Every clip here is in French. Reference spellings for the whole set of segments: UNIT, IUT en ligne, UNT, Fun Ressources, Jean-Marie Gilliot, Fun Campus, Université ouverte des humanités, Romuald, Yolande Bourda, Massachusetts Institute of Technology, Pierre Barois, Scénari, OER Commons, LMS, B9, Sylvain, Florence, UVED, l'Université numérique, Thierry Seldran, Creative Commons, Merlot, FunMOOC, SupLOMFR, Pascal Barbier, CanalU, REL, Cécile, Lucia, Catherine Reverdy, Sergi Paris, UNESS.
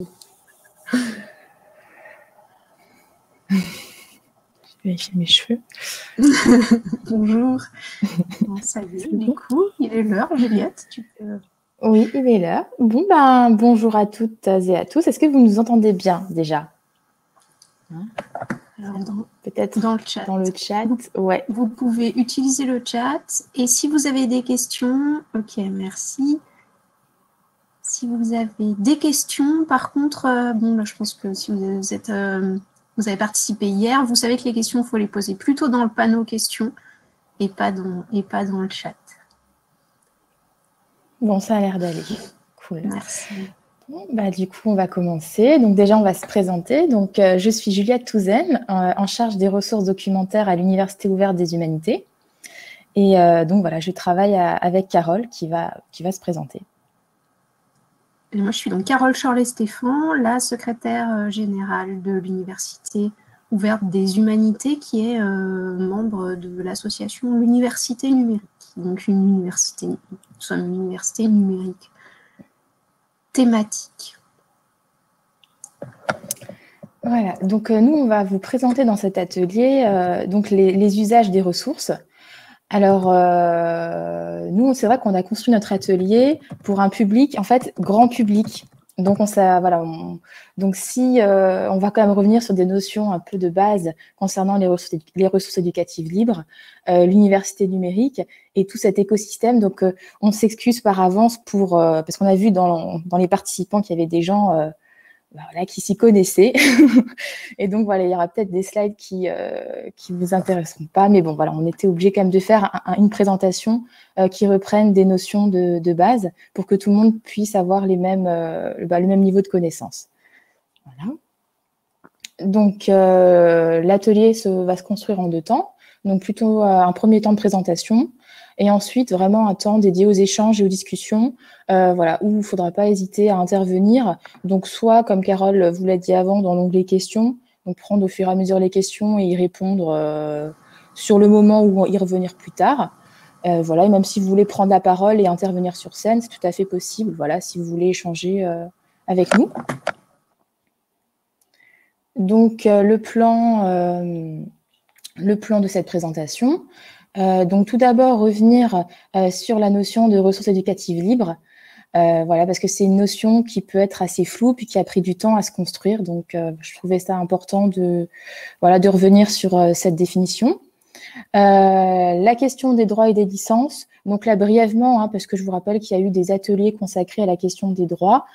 Je vais vérifier mes cheveux. Bonjour. Bon, ça y est, du coup, il est l'heure, Juliette. Tu peux... Oui, il est l'heure. Bon, ben, bonjour à toutes et à tous. Est-ce que vous nous entendez bien déjà? Peut-être dans le chat. Dans le chat, ouais. Vous pouvez utiliser le chat. Et si vous avez des questions, ok, merci. Si vous avez des questions, par contre, bon, là, je pense que si vous êtes... Vous avez participé hier, vous savez que les questions, il faut les poser plutôt dans le panneau questions et pas dans le chat. Bon, ça a l'air d'aller. Cool. Merci. Bon, bah, du coup, on va commencer. Donc, déjà, on va se présenter. Donc, je suis Juliette Touzen, en charge des ressources documentaires à l'Université ouverte des humanités. Et donc, voilà, je travaille avec Carole qui va se présenter. Et moi, je suis donc Carole Schorle-Stefan, la secrétaire générale de l'Université ouverte des humanités, qui est membre de l'association l'Université numérique. Donc, nous sommes une université numérique thématique. Voilà, donc nous, on va vous présenter dans cet atelier donc les usages des ressources. Alors, nous, c'est vrai qu'on a construit notre atelier pour un public, en fait, grand public. Donc, on va quand même revenir sur des notions un peu de base concernant les ressources éducatives libres, l'université numérique et tout cet écosystème. Donc, on s'excuse par avance pour parce qu'on a vu dans les participants qu'il y avait des gens voilà, qui s'y connaissaient. Et donc, voilà, il y aura peut-être des slides qui ne vous intéresseront pas. Mais bon, voilà, on était obligé quand même de faire une présentation qui reprenne des notions de base pour que tout le monde puisse avoir le même niveau de connaissance. Voilà. Donc, l'atelier va se construire en deux temps. Donc, plutôt un premier temps de présentation. Et ensuite, vraiment un temps dédié aux échanges et aux discussions, voilà, où il ne faudra pas hésiter à intervenir. Donc, soit, comme Carole vous l'a dit avant, dans l'onglet questions, donc prendre au fur et à mesure les questions et y répondre sur le moment ou y revenir plus tard. Voilà, et même si vous voulez prendre la parole et intervenir sur scène, c'est tout à fait possible, voilà, si vous voulez échanger avec nous. Donc, le plan de cette présentation... donc, tout d'abord, revenir sur la notion de ressources éducatives libres, voilà, parce que c'est une notion qui peut être assez floue puis qui a pris du temps à se construire. Donc, je trouvais ça important de revenir sur cette définition. La question des droits et des licences, donc là, brièvement, hein, parce que je vous rappelle qu'il y a eu des ateliers consacrés à la question des droits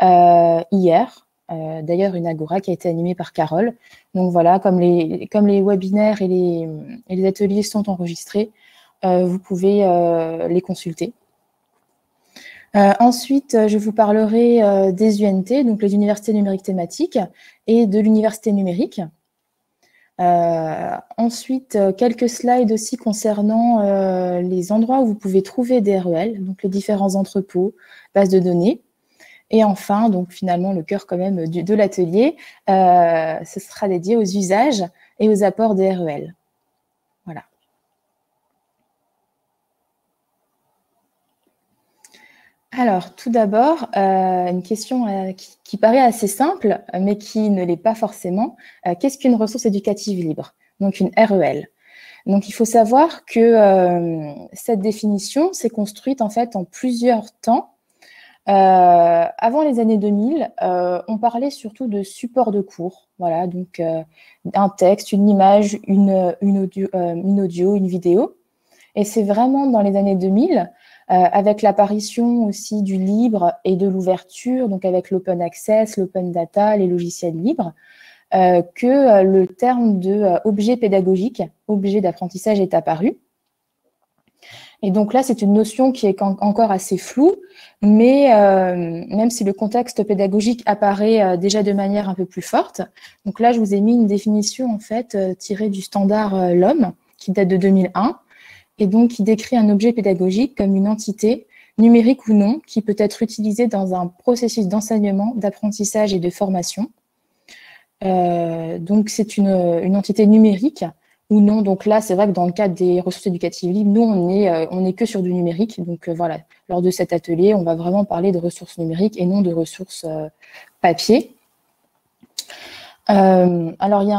hier. D'ailleurs, une agora qui a été animée par Carole. Donc voilà, comme les webinaires et les ateliers sont enregistrés, vous pouvez les consulter. Ensuite, je vous parlerai des UNT, donc les universités numériques thématiques, et de l'université numérique. Ensuite, quelques slides aussi concernant les endroits où vous pouvez trouver des REL, donc les différents entrepôts, bases de données. Et enfin, donc finalement, le cœur quand même de l'atelier, ce sera dédié aux usages et aux apports des REL. Voilà. Alors, tout d'abord, une question qui paraît assez simple, mais qui ne l'est pas forcément. Qu'est-ce qu'une ressource éducative libre? Donc, une REL. Donc, il faut savoir que cette définition s'est construite en fait en plusieurs temps. Avant les années 2000, on parlait surtout de support de cours, voilà, donc un texte, une image, une audio, une vidéo. Et c'est vraiment dans les années 2000, avec l'apparition aussi du libre et de l'ouverture, donc avec l'open access, l'open data, les logiciels libres, que le terme de objet pédagogique, objet d'apprentissage est apparu. Et donc là, c'est une notion qui est encore assez floue, mais même si le contexte pédagogique apparaît déjà de manière un peu plus forte. Donc là, je vous ai mis une définition en fait tirée du standard LOM, qui date de 2001, et donc qui décrit un objet pédagogique comme une entité, numérique ou non, qui peut être utilisée dans un processus d'enseignement, d'apprentissage et de formation. Donc c'est une entité numérique ou non. Donc là, c'est vrai que dans le cadre des ressources éducatives libres, nous, on est que sur du numérique. Donc voilà, lors de cet atelier, on va vraiment parler de ressources numériques et non de ressources papier. Alors, il y a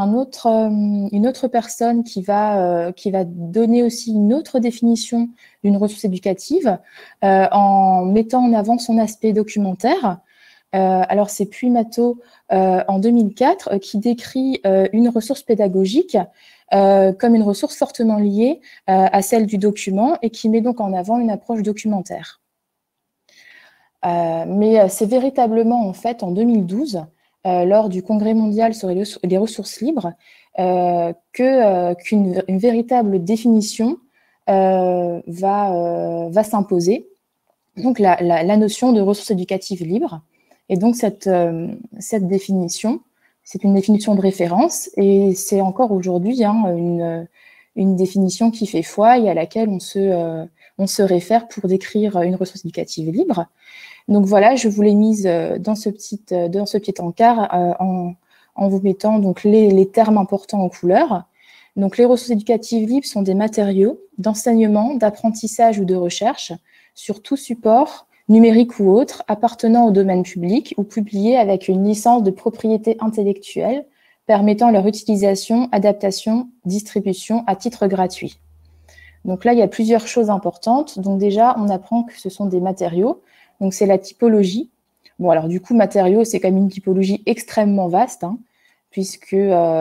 une autre personne qui va donner aussi une autre définition d'une ressource éducative en mettant en avant son aspect documentaire. Alors, c'est Puymato en 2004 qui décrit une ressource pédagogique comme une ressource fortement liée à celle du document et qui met donc en avant une approche documentaire. Mais c'est véritablement en fait en 2012, lors du Congrès mondial sur les ressources libres, qu'une véritable définition va s'imposer, donc la notion de ressources éducatives libres. Et donc, cette définition, c'est une définition de référence et c'est encore aujourd'hui hein, une définition qui fait foi et à laquelle on se réfère pour décrire une ressource éducative libre. Donc voilà, je vous l'ai mise dans ce petit encart en vous mettant donc, les termes importants en couleur. Donc, les ressources éducatives libres sont des matériaux d'enseignement, d'apprentissage ou de recherche sur tout support, numérique ou autre, appartenant au domaine public ou publiés avec une licence de propriété intellectuelle permettant leur utilisation, adaptation, distribution à titre gratuit. Donc là, il y a plusieurs choses importantes. Donc déjà, on apprend que ce sont des matériaux. Donc c'est la typologie. Bon, alors du coup, matériaux, c'est quand même une typologie extrêmement vaste, hein, puisque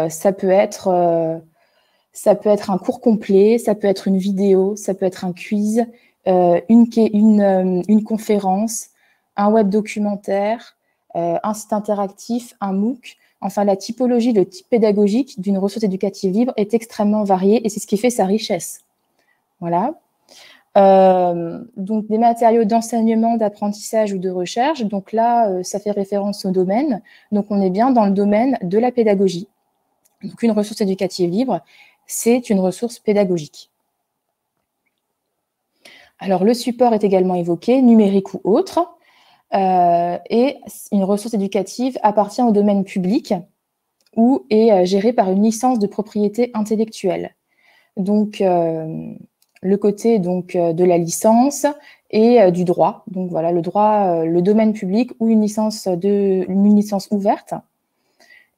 ça peut être un cours complet, ça peut être une vidéo, ça peut être un quiz, une conférence, un web documentaire, un site interactif, un MOOC. Enfin, la typologie, le type pédagogique d'une ressource éducative libre est extrêmement variée et c'est ce qui fait sa richesse. Voilà. Donc, des matériaux d'enseignement, d'apprentissage ou de recherche. Donc là, ça fait référence au domaine. Donc, on est bien dans le domaine de la pédagogie. Donc, une ressource éducative libre, c'est une ressource pédagogique. Alors, le support est également évoqué, numérique ou autre, et une ressource éducative appartient au domaine public ou est gérée par une licence de propriété intellectuelle. Donc, le côté donc, de la licence et du droit. Donc, voilà, le droit, le domaine public ou une licence ouverte.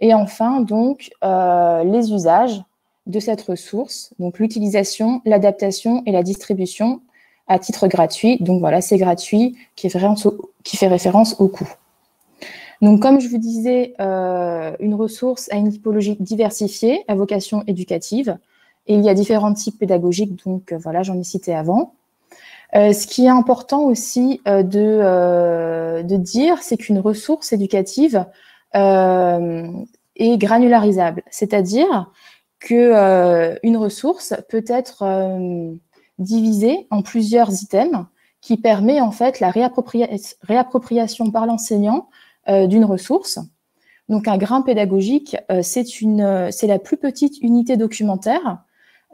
Et enfin, donc, les usages de cette ressource, donc l'utilisation, l'adaptation et la distribution à titre gratuit, donc voilà, c'est gratuit, qui fait référence au coût. Donc, comme je vous disais, une ressource a une typologie diversifiée, à vocation éducative, et il y a différents types pédagogiques, donc voilà, j'en ai cité avant. Ce qui est important aussi de dire, c'est qu'une ressource éducative est granularisable, c'est-à-dire qu'une ressource peut être divisé en plusieurs items qui permet en fait la réappropriation par l'enseignant d'une ressource. Donc un grain pédagogique, c'est la plus petite unité documentaire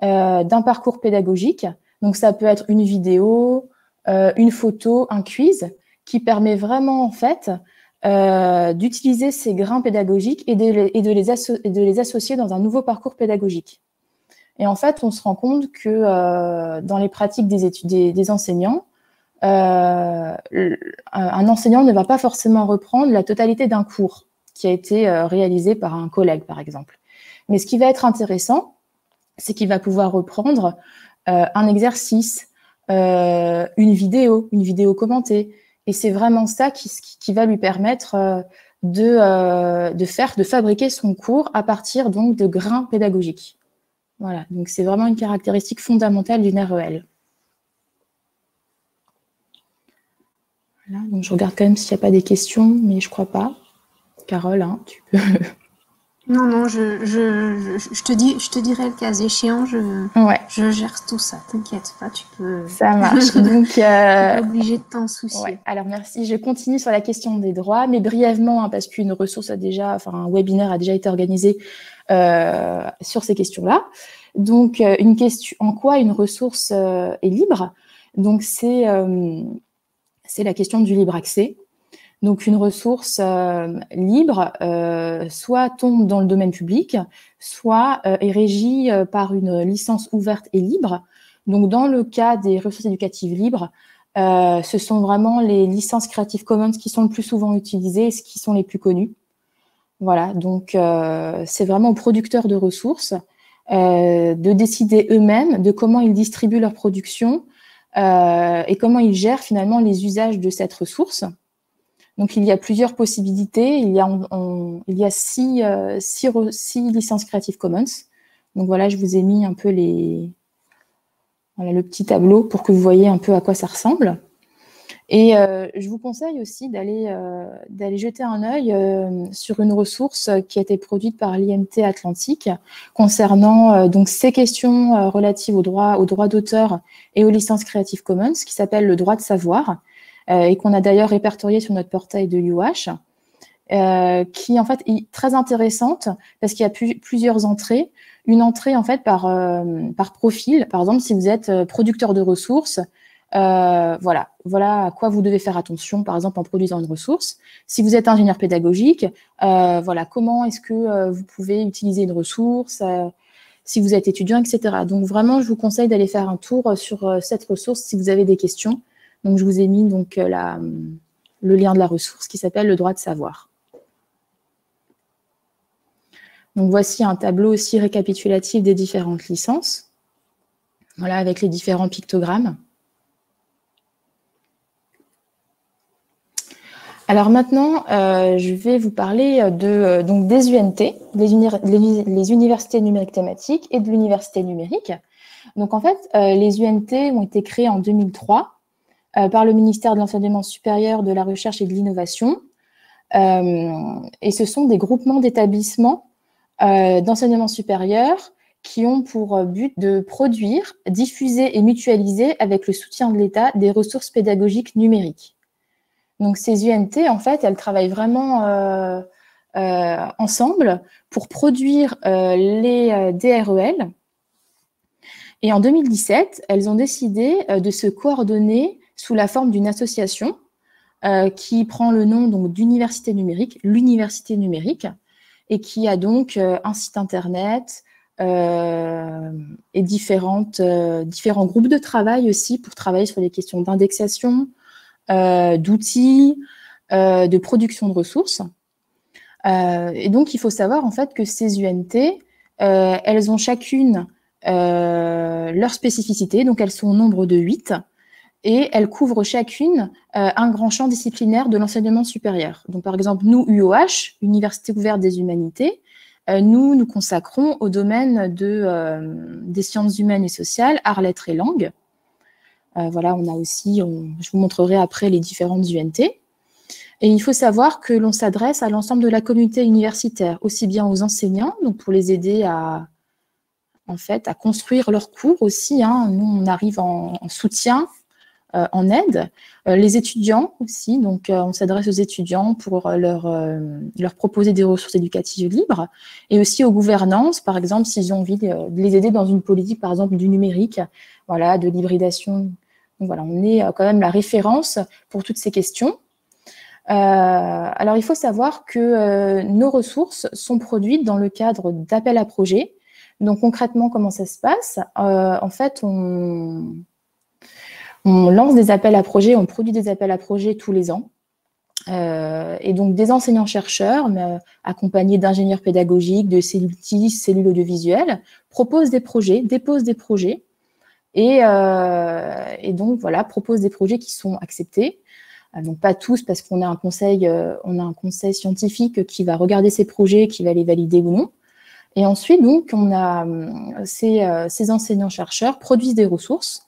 d'un parcours pédagogique. Donc ça peut être une vidéo, une photo, un quiz, qui permet vraiment en fait d'utiliser ces grains pédagogiques et de les associer dans un nouveau parcours pédagogique. Et en fait, on se rend compte que dans les pratiques des enseignants, un enseignant ne va pas forcément reprendre la totalité d'un cours qui a été réalisé par un collègue, par exemple. Mais ce qui va être intéressant, c'est qu'il va pouvoir reprendre un exercice, une vidéo commentée. Et c'est vraiment ça qui va lui permettre de fabriquer son cours à partir donc, de grains pédagogiques. Voilà, donc c'est vraiment une caractéristique fondamentale d'une REL. Voilà, donc je regarde quand même s'il n'y a pas des questions, mais je ne crois pas. Carole, hein, tu peux... Non, je te dirai le cas échéant, je gère tout ça, t'inquiète pas, tu peux... Ça marche, donc... Tu n'es obligée de t'en soucier. Ouais, alors merci, je continue sur la question des droits, mais brièvement, hein, parce qu'une ressource a déjà... Enfin, un webinaire a déjà été organisé sur ces questions-là. Donc, une question... En quoi une ressource est libre ? Donc, c'est la question du libre accès. Donc, une ressource libre soit tombe dans le domaine public, soit est régie par une licence ouverte et libre. Donc, dans le cas des ressources éducatives libres, ce sont vraiment les licences Creative Commons qui sont le plus souvent utilisées et qui sont les plus connues. Voilà, donc c'est vraiment aux producteurs de ressources de décider eux-mêmes de comment ils distribuent leur production et comment ils gèrent finalement les usages de cette ressource. Donc, il y a plusieurs possibilités. Il y a six licences Creative Commons. Donc, voilà, je vous ai mis un peu les... Voilà, le petit tableau pour que vous voyez un peu à quoi ça ressemble. Et je vous conseille aussi d'aller jeter un œil sur une ressource qui a été produite par l'IMT Atlantique concernant donc ces questions relatives au droit d'auteur et aux licences Creative Commons, qui s'appelle le droit de savoir, et qu'on a d'ailleurs répertorié sur notre portail de l'UH, qui en fait est très intéressante parce qu'il y a plusieurs entrées. Une entrée en fait par profil. Par exemple, si vous êtes producteur de ressources, voilà à quoi vous devez faire attention, par exemple en produisant une ressource. Si vous êtes ingénieur pédagogique, voilà comment est-ce que vous pouvez utiliser une ressource, si vous êtes étudiant, etc. Donc vraiment, je vous conseille d'aller faire un tour sur cette ressource si vous avez des questions. Donc je vous ai mis donc le lien de la ressource qui s'appelle le droit de savoir. Donc, voici un tableau aussi récapitulatif des différentes licences, voilà, avec les différents pictogrammes. Alors maintenant, je vais vous parler de, donc des UNT, les universités numériques thématiques, et de l'université numérique. Donc, en fait, les UNT ont été créés en 2003 par le ministère de l'Enseignement supérieur, de la Recherche et de l'Innovation. Et ce sont des groupements d'établissements d'enseignement supérieur qui ont pour but de produire, diffuser et mutualiser avec le soutien de l'État des ressources pédagogiques numériques. Donc ces UNT, en fait, elles travaillent vraiment ensemble pour produire les DREL. Et en 2017, elles ont décidé de se coordonner sous la forme d'une association qui prend le nom donc d'Université numérique, l'Université numérique, et qui a donc un site internet et différents groupes de travail aussi pour travailler sur les questions d'indexation, d'outils, de production de ressources. Et donc, il faut savoir en fait que ces UNT, elles ont chacune leur spécificité, donc elles sont au nombre de 8, et elles couvrent chacune un grand champ disciplinaire de l'enseignement supérieur. Donc, par exemple, nous, UOH, Université ouverte des humanités, nous consacrons au domaine des sciences humaines et sociales, arts, lettres et langues. Voilà, on a aussi, je vous montrerai après les différentes UNT. Et il faut savoir que l'on s'adresse à l'ensemble de la communauté universitaire, aussi bien aux enseignants, donc pour les aider à construire leurs cours aussi. Hein. Nous, on arrive en soutien, en aide, les étudiants aussi, donc on s'adresse aux étudiants pour leur proposer des ressources éducatives libres, et aussi aux gouvernances, par exemple, s'ils ont envie de les aider dans une politique, par exemple, du numérique, voilà, de l'hybridation. Donc voilà, on est quand même la référence pour toutes ces questions. Alors, il faut savoir que nos ressources sont produites dans le cadre d'appels à projets. Donc, concrètement, comment ça se passe? En fait, on lance des appels à projets, on produit des appels à projets tous les ans. Et donc, des enseignants-chercheurs, accompagnés d'ingénieurs pédagogiques, de cellules audiovisuelles, proposent des projets, déposent des projets. Et donc, voilà, proposent des projets qui sont acceptés. Donc, pas tous, parce qu'on a un conseil scientifique qui va regarder ces projets, qui va les valider ou non. Et ensuite, donc, on a ces enseignants-chercheurs produisent des ressources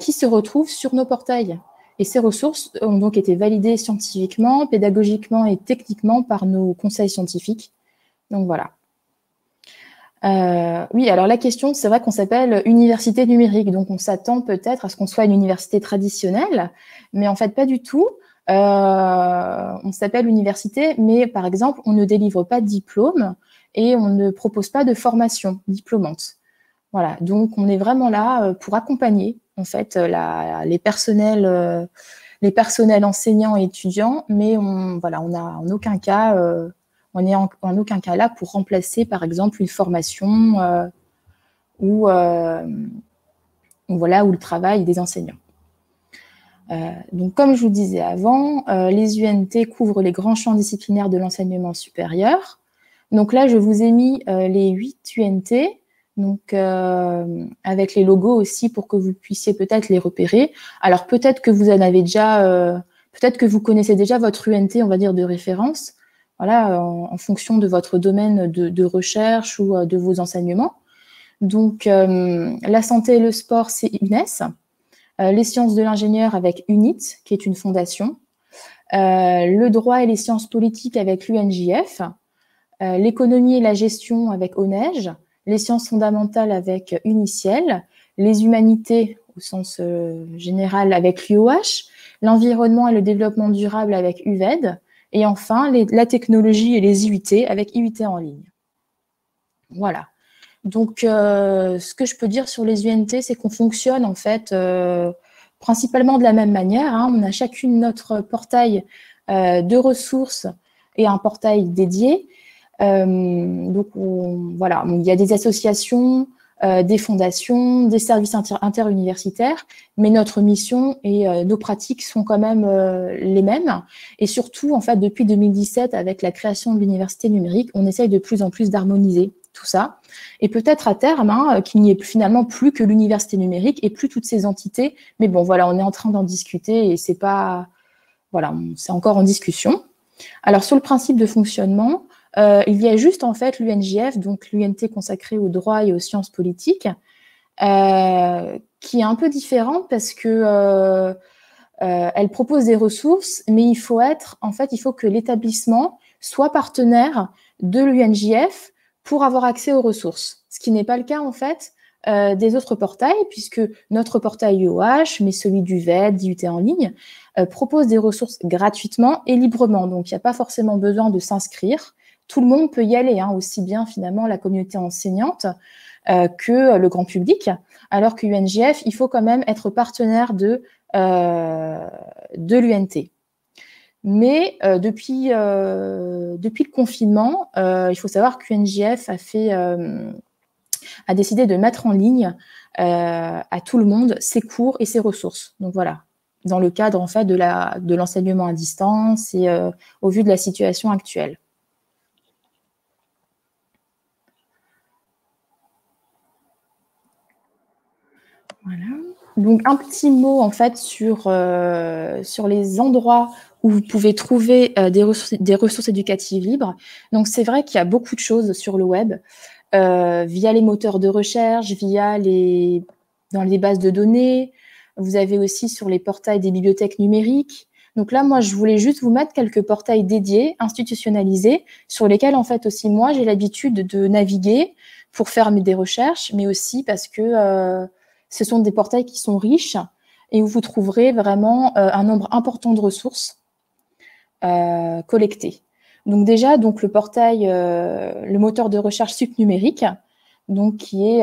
qui se retrouvent sur nos portails. Et ces ressources ont donc été validées scientifiquement, pédagogiquement et techniquement par nos conseils scientifiques. Donc voilà. Oui, alors la question, c'est vrai qu'on s'appelle université numérique, donc on s'attend peut-être à ce qu'on soit une université traditionnelle, mais en fait pas du tout. On s'appelle université, mais par exemple, on ne délivre pas de diplôme et on ne propose pas de formation diplômante. Voilà, donc on est vraiment là pour accompagner en fait les personnels les personnels enseignants et étudiants, mais on n'est en aucun cas là pour remplacer, par exemple, une formation ou le travail des enseignants. Donc, comme je vous disais avant, les UNT couvrent les grands champs disciplinaires de l'enseignement supérieur. Donc là, je vous ai mis les 8 UNT, donc avec les logos aussi pour que vous puissiez peut-être les repérer. Alors, peut-être que vous en avez déjà, peut-être que vous connaissez déjà votre UNT, on va dire, de référence, voilà, en fonction de votre domaine de recherche ou de vos enseignements. Donc, la santé et le sport, c'est UNESS. Les sciences de l'ingénieur avec UNIT, qui est une fondation. Le droit et les sciences politiques avec l'UNJF. L'économie et la gestion avec ONEIG. Les sciences fondamentales avec UNISCIEL. Les humanités, au sens général, avec l'UOH. L'environnement et le développement durable avec UVED. Et enfin, la technologie et les IUT avec IUT en ligne. Voilà. Donc, ce que je peux dire sur les UNT, c'est qu'on fonctionne en fait principalement de la même manière. Hein. On a chacune notre portail de ressources et un portail dédié. Donc, voilà, il y a des associations, des fondations, des services interuniversitaires, mais notre mission et nos pratiques sont quand même les mêmes. Et surtout, en fait, depuis 2017, avec la création de l'université numérique, on essaye de plus en plus d'harmoniser tout ça, et peut-être à terme hein, qu'il n'y ait finalement plus que l'université numérique et plus toutes ces entités, mais bon voilà, on est en train d'en discuter et c'est pas, voilà, c'est encore en discussion. Alors sur le principe de fonctionnement, il y a juste en fait l'UNJF, donc l'UNT consacré au droit et aux sciences politiques, qui est un peu différente parce que elle propose des ressources, mais il faut que l'établissement soit partenaire de l'UNJF pour avoir accès aux ressources, ce qui n'est pas le cas en fait des autres portails, puisque notre portail UOH, mais celui du VED, d'IUT en ligne, propose des ressources gratuitement et librement, donc il n'y a pas forcément besoin de s'inscrire, tout le monde peut y aller, hein, aussi bien finalement la communauté enseignante que le grand public, alors que UNJF, il faut quand même être partenaire de l'UNT. Mais depuis le confinement, il faut savoir qu'UNJF a décidé de mettre en ligne à tout le monde ses cours et ses ressources. Donc voilà, dans le cadre en fait de l'enseignement à distance et au vu de la situation actuelle. Voilà. Donc un petit mot en fait sur les endroits où vous pouvez trouver des ressources éducatives libres. Donc, c'est vrai qu'il y a beaucoup de choses sur le web, via les moteurs de recherche, dans les bases de données. Vous avez aussi sur les portails des bibliothèques numériques. Donc là, moi, je voulais juste vous mettre quelques portails dédiés, institutionnalisés, sur lesquels, en fait, aussi, moi, j'ai l'habitude de naviguer pour faire des recherches, mais aussi parce que ce sont des portails qui sont riches et où vous trouverez vraiment un nombre important de ressources collectées. Donc déjà, donc le portail, le moteur de recherche Supnumérique, donc qui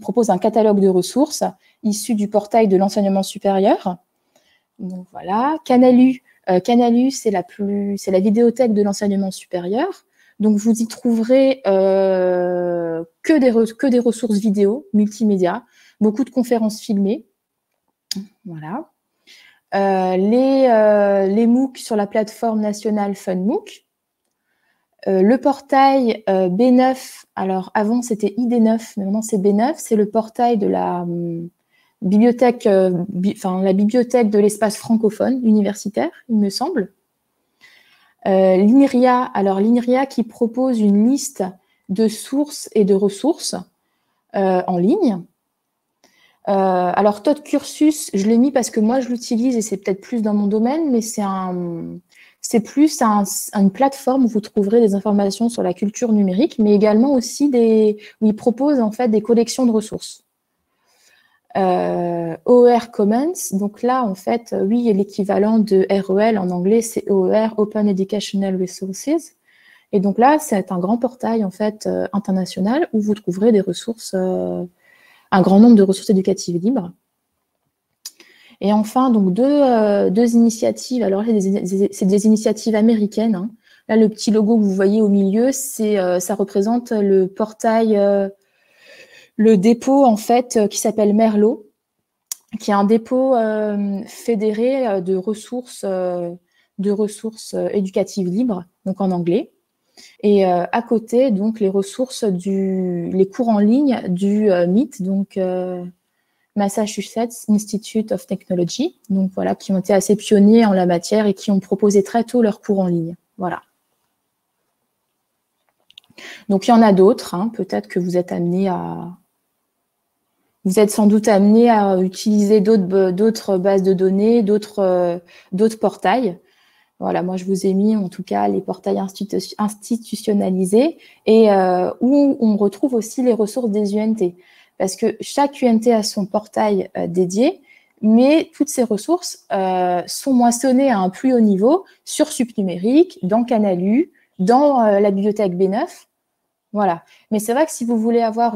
propose un catalogue de ressources issu du portail de l'enseignement supérieur. Donc voilà, CanalU, c'est la vidéothèque de l'enseignement supérieur. Donc vous y trouverez que des ressources vidéo, multimédia, beaucoup de conférences filmées. Voilà. Les MOOC sur la plateforme nationale FunMOOC. Le portail B9, alors avant c'était ID9, mais maintenant c'est B9, c'est le portail de la bibliothèque, la bibliothèque de l'espace francophone universitaire, il me semble. L'INRIA, alors l'INRIA qui propose une liste de sources et de ressources en ligne. Alors, Tot Cursus, je l'ai mis parce que moi, je l'utilise et c'est peut-être plus dans mon domaine, mais c'est plus une plateforme où vous trouverez des informations sur la culture numérique, mais également aussi où ils proposent en fait des collections de ressources. OER Commons, donc là, en fait, oui, l'équivalent de REL en anglais, c'est OER, Open Educational Resources. Et donc là, c'est un grand portail en fait international où vous trouverez des ressources... un grand nombre de ressources éducatives libres. Et enfin, donc deux initiatives. Alors, c'est des initiatives américaines, hein. Là, le petit logo que vous voyez au milieu, ça représente le portail, le dépôt en fait qui s'appelle Merlot, qui est un dépôt fédéré de ressources éducatives libres, donc en anglais. Et à côté, donc, les ressources les cours en ligne du MIT, donc Massachusetts Institute of Technology, donc voilà, qui ont été assez pionniers en la matière et qui ont proposé très tôt leurs cours en ligne. Voilà. Donc il y en a d'autres, hein, peut-être que vous êtes amenés à. Vous êtes sans doute amenés à utiliser d'autres bases de données, d'autres portails. Voilà, moi, je vous ai mis, en tout cas, les portails institutionnalisés et où on retrouve aussi les ressources des UNT. Parce que chaque UNT a son portail dédié, mais toutes ces ressources sont moissonnées à un plus haut niveau sur Supnumérique, dans CanalU, dans la bibliothèque B9. Voilà. Mais c'est vrai que si vous voulez avoir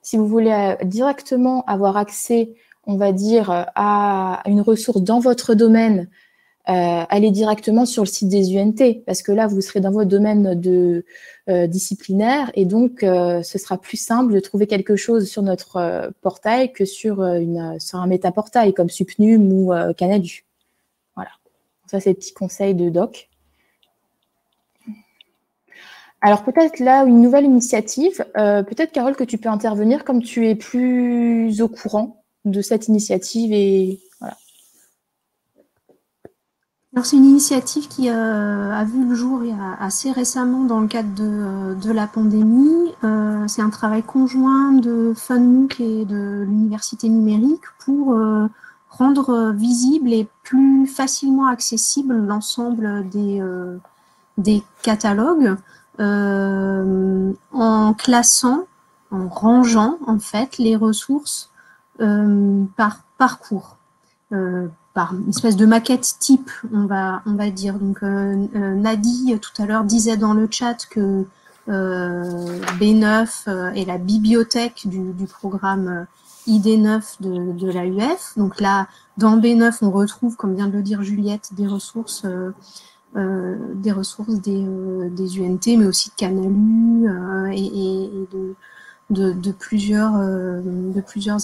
si vous voulez directement avoir accès, on va dire, à une ressource dans votre domaine, aller directement sur le site des UNT, parce que là, vous serez dans votre domaine disciplinaire, et donc, ce sera plus simple de trouver quelque chose sur notre portail que sur un métaportail, comme Supnum ou CanalU. Voilà. Ça, c'est le petit conseil de doc. Alors, peut-être là, une nouvelle initiative. Peut-être, Carole, que tu peux intervenir comme tu es plus au courant de cette initiative et... Alors, c'est une initiative qui a vu le jour assez récemment dans le cadre de la pandémie. C'est un travail conjoint de FunMOOC et de l'Université numérique pour rendre visible et plus facilement accessible l'ensemble des catalogues en classant, en rangeant en fait les ressources par parcours. Par une espèce de maquette type, on va dire. Donc, Nadi, tout à l'heure, disait dans le chat que B9 est la bibliothèque du programme ID9 de l'AUF. Donc là, dans B9, on retrouve, comme vient de le dire Juliette, des ressources des UNT, mais aussi de CanalU et de plusieurs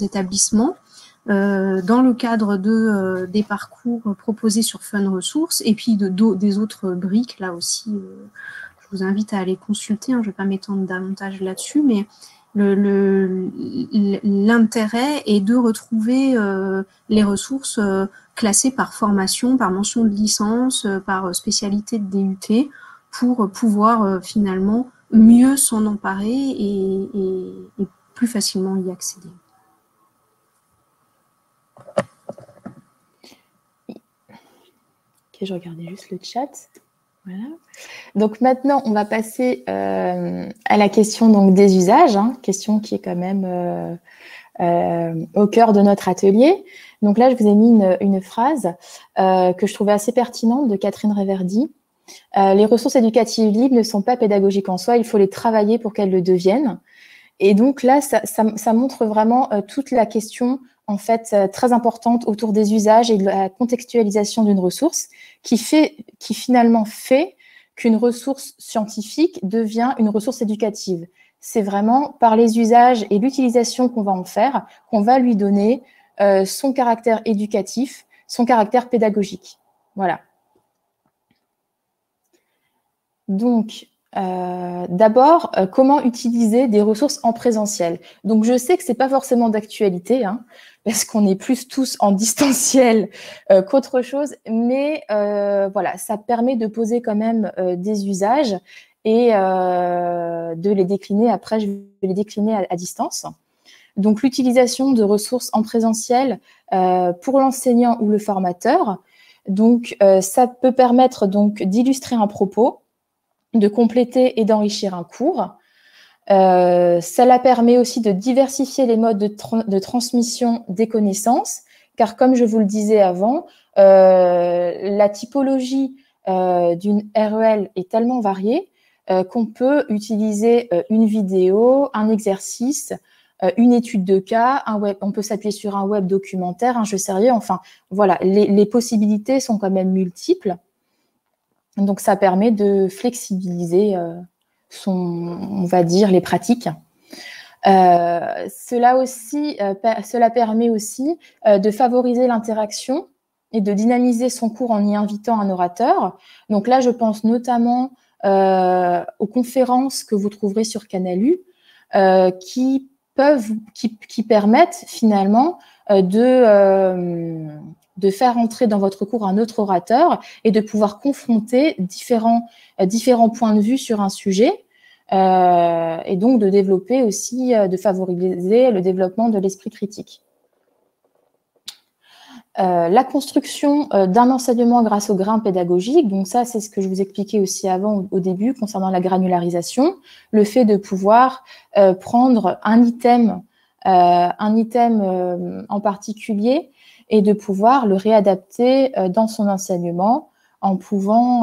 établissements. Dans le cadre des parcours proposés sur Fun Ressources et puis des autres briques, là aussi, je vous invite à aller consulter, hein, je ne vais pas m'étendre davantage là-dessus, mais l'intérêt est de retrouver les ressources classées par formation, par mention de licence, par spécialité de DUT, pour pouvoir finalement mieux s'en emparer et plus facilement y accéder. Ok, je regardais juste le chat. Voilà. Donc maintenant, on va passer à la question donc, des usages, hein, question qui est quand même au cœur de notre atelier. Donc là, je vous ai mis une phrase que je trouvais assez pertinente de Catherine Reverdy. Les ressources éducatives libres ne sont pas pédagogiques en soi, il faut les travailler pour qu'elles le deviennent. Et donc là, ça montre vraiment toute la question en fait très importante autour des usages et de la contextualisation d'une ressource qui finalement fait qu'une ressource scientifique devient une ressource éducative. C'est vraiment par les usages et l'utilisation qu'on va en faire qu'on va lui donner son caractère éducatif, son caractère pédagogique. Voilà. Donc... d'abord, comment utiliser des ressources en présentiel. Donc, je sais que ce n'est pas forcément d'actualité, hein, parce qu'on est plus tous en distanciel qu'autre chose, mais voilà, ça permet de poser quand même des usages et de les décliner. Après, je vais les décliner à distance. Donc, l'utilisation de ressources en présentiel pour l'enseignant ou le formateur. Donc, ça peut permettre donc d'illustrer un propos, de compléter et d'enrichir un cours. Cela permet aussi de diversifier les modes de transmission des connaissances, car comme je vous le disais avant, la typologie d'une REL est tellement variée qu'on peut utiliser une vidéo, un exercice, une étude de cas, un web, on peut s'appuyer sur un web documentaire, un jeu sérieux, enfin voilà, les possibilités sont quand même multiples. Donc ça permet de flexibiliser on va dire, les pratiques. Cela permet aussi de favoriser l'interaction et de dynamiser son cours en y invitant un orateur. Donc là, je pense notamment aux conférences que vous trouverez sur CanalU qui permettent finalement de faire entrer dans votre cours un autre orateur et de pouvoir confronter différents points de vue sur un sujet et donc de développer aussi, de favoriser le développement de l'esprit critique. La construction d'un enseignement grâce au grain pédagogique, donc ça c'est ce que je vous expliquais aussi avant au début concernant la granularisation, le fait de pouvoir prendre un item en particulier et de pouvoir le réadapter dans son enseignement en pouvant,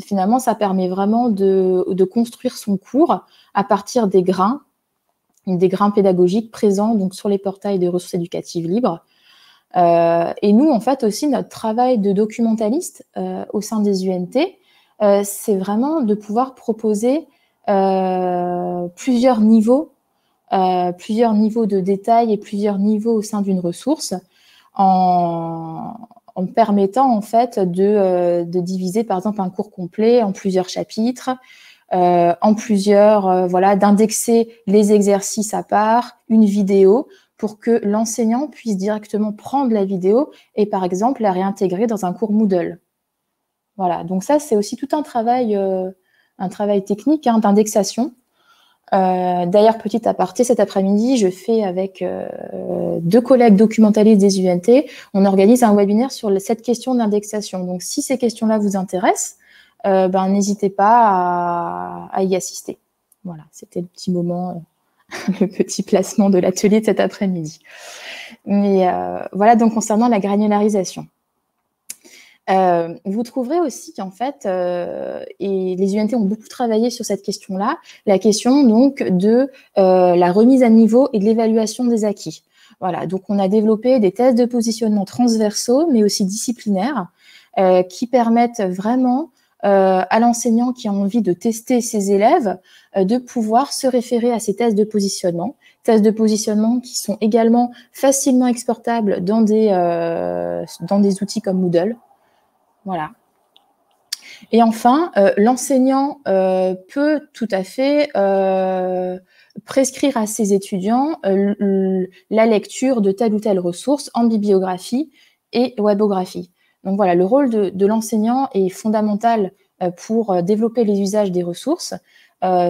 finalement ça permet vraiment de construire son cours à partir des grains pédagogiques présents donc sur les portails de ressources éducatives libres. Et nous, en fait, aussi, notre travail de documentaliste au sein des UNT, c'est vraiment de pouvoir proposer plusieurs niveaux de détail et plusieurs niveaux au sein d'une ressource en permettant, en fait, de diviser, par exemple, un cours complet en plusieurs chapitres, voilà, d'indexer les exercices à part, une vidéo, pour que l'enseignant puisse directement prendre la vidéo et, par exemple, la réintégrer dans un cours Moodle. Voilà, donc ça, c'est aussi tout un travail technique hein, d'indexation. D'ailleurs, petit aparté, cet après-midi, je fais avec deux collègues documentalistes des UNT, on organise un webinaire sur cette question d'indexation. Donc, si ces questions-là vous intéressent, n'hésitez pas à y assister. Voilà, c'était le petit moment... le petit placement de l'atelier de cet après-midi. Mais voilà, donc concernant la granularisation. Vous trouverez aussi, en fait, et les UNT ont beaucoup travaillé sur cette question-là, la question donc de la remise à niveau et de l'évaluation des acquis. Voilà, donc on a développé des tests de positionnement transversaux, mais aussi disciplinaires, qui permettent vraiment... à l'enseignant qui a envie de tester ses élèves, de pouvoir se référer à ces tests de positionnement qui sont également facilement exportables dans des outils comme Moodle. Voilà. Et enfin, l'enseignant peut tout à fait prescrire à ses étudiants la lecture de telle ou telle ressource en bibliographie et webographie. Donc voilà, le rôle de l'enseignant est fondamental pour développer les usages des ressources,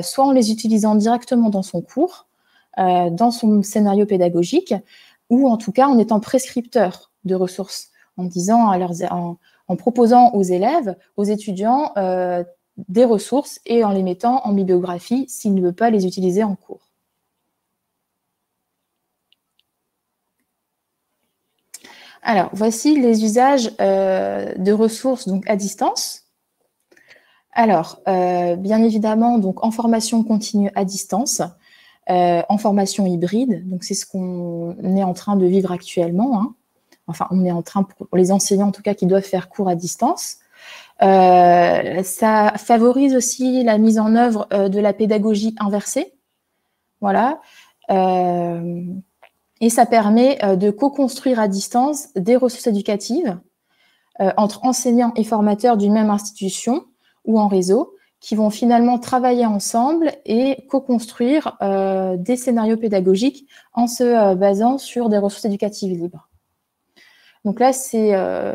soit en les utilisant directement dans son cours, dans son scénario pédagogique, ou en tout cas en étant prescripteur de ressources, en proposant aux élèves, aux étudiants, des ressources et en les mettant en bibliographie s'il ne veut pas les utiliser en cours. Alors, voici les usages de ressources donc, à distance. Alors, bien évidemment, donc, en formation continue à distance, en formation hybride, donc c'est ce qu'on est en train de vivre actuellement. Hein. Enfin, on est en train, pour les enseignants en tout cas, qui doivent faire cours à distance. Ça favorise aussi la mise en œuvre de la pédagogie inversée. Voilà. Et ça permet de co-construire à distance des ressources éducatives entre enseignants et formateurs d'une même institution ou en réseau qui vont finalement travailler ensemble et co-construire des scénarios pédagogiques en se basant sur des ressources éducatives libres. Donc là,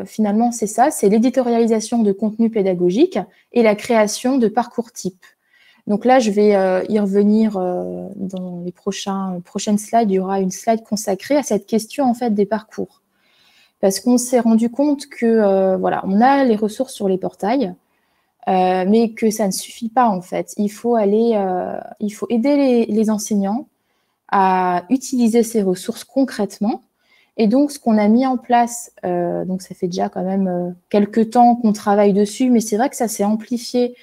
finalement, c'est ça, c'est l'éditorialisation de contenu pédagogique et la création de parcours types. Donc là, je vais y revenir dans les prochaines slides. Il y aura une slide consacrée à cette question en fait des parcours, parce qu'on s'est rendu compte que voilà, on a les ressources sur les portails, mais que ça ne suffit pas en fait. Il faut aider les enseignants à utiliser ces ressources concrètement. Et donc, ce qu'on a mis en place, donc ça fait déjà quand même quelques temps qu'on travaille dessus, mais c'est vrai que ça s'est amplifié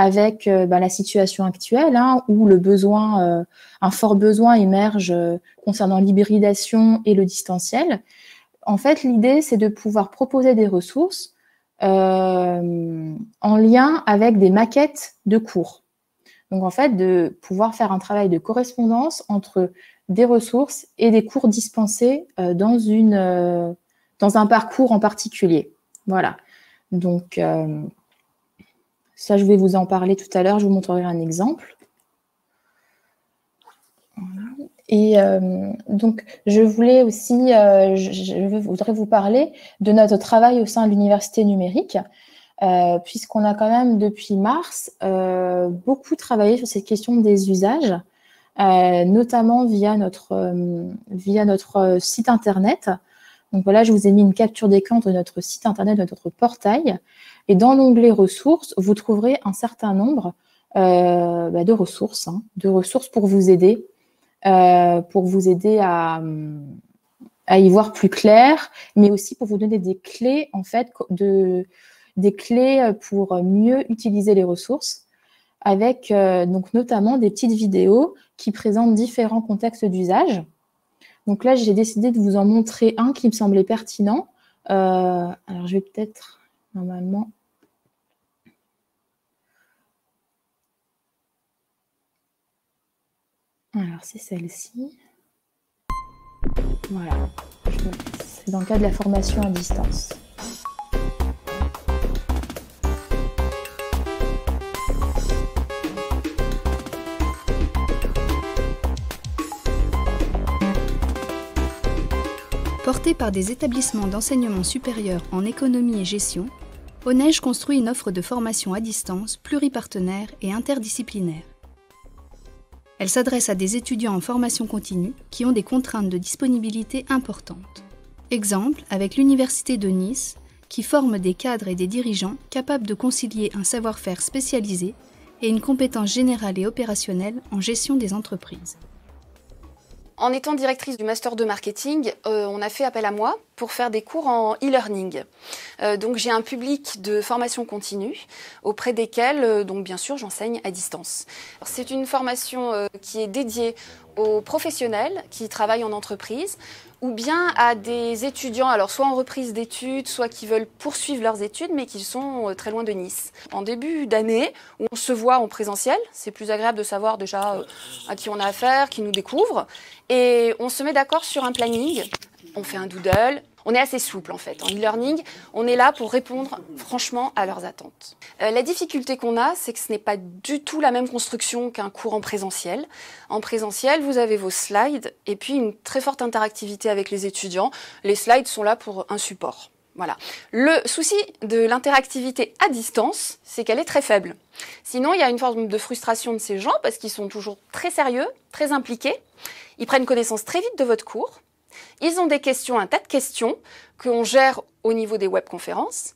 avec la situation actuelle, hein, où le besoin, un fort besoin émerge concernant l'hybridation et le distanciel. En fait, l'idée, c'est de pouvoir proposer des ressources en lien avec des maquettes de cours. Donc, en fait, de pouvoir faire un travail de correspondance entre des ressources et des cours dispensés dans un parcours en particulier. Voilà. Donc, ça, je vais vous en parler tout à l'heure. Je vous montrerai un exemple. Et donc, je voulais aussi, je voudrais vous parler de notre travail au sein de l'université numérique, puisqu'on a quand même, depuis mars, beaucoup travaillé sur cette question des usages, notamment via notre site Internet. Donc voilà, je vous ai mis une capture d'écran de notre site Internet, de notre portail. Et dans l'onglet « Ressources », vous trouverez un certain nombre de ressources, hein, de ressources pour vous aider à y voir plus clair, mais aussi pour vous donner des clés, en fait, des clés pour mieux utiliser les ressources, avec donc notamment des petites vidéos qui présentent différents contextes d'usage. Donc là, j'ai décidé de vous en montrer un qui me semblait pertinent. Alors, je vais peut-être, normalement... Alors, c'est celle-ci. Voilà. C'est dans le cas de la formation à distance. Porté par des établissements d'enseignement supérieur en économie et gestion, ONEIG construit une offre de formation à distance pluripartenaire et interdisciplinaire. Elle s'adresse à des étudiants en formation continue qui ont des contraintes de disponibilité importantes. Exemple avec l'Université de Nice, qui forme des cadres et des dirigeants capables de concilier un savoir-faire spécialisé et une compétence générale et opérationnelle en gestion des entreprises. En étant directrice du Master 2 Marketing, on a fait appel à moi pour faire des cours en e-learning. Donc j'ai un public de formation continue auprès desquels, donc bien sûr, j'enseigne à distance. C'est une formation qui est dédiée aux professionnels qui travaillent en entreprise ou bien à des étudiants, alors soit en reprise d'études, soit qui veulent poursuivre leurs études, mais qui sont très loin de Nice. En début d'année, on se voit en présentiel, c'est plus agréable de savoir déjà à qui on a affaire, qui nous découvre, et on se met d'accord sur un planning, on fait un doodle, on est assez souple en fait. En e-learning, on est là pour répondre franchement à leurs attentes. La difficulté qu'on a, c'est que ce n'est pas du tout la même construction qu'un cours en présentiel. En présentiel, vous avez vos slides et puis une très forte interactivité avec les étudiants. Les slides sont là pour un support. Voilà. Le souci de l'interactivité à distance, c'est qu'elle est très faible. Sinon, il y a une forme de frustration de ces gens parce qu'ils sont toujours très sérieux, très impliqués. Ils prennent connaissance très vite de votre cours. Ils ont des questions, un tas de questions qu'on gère au niveau des webconférences.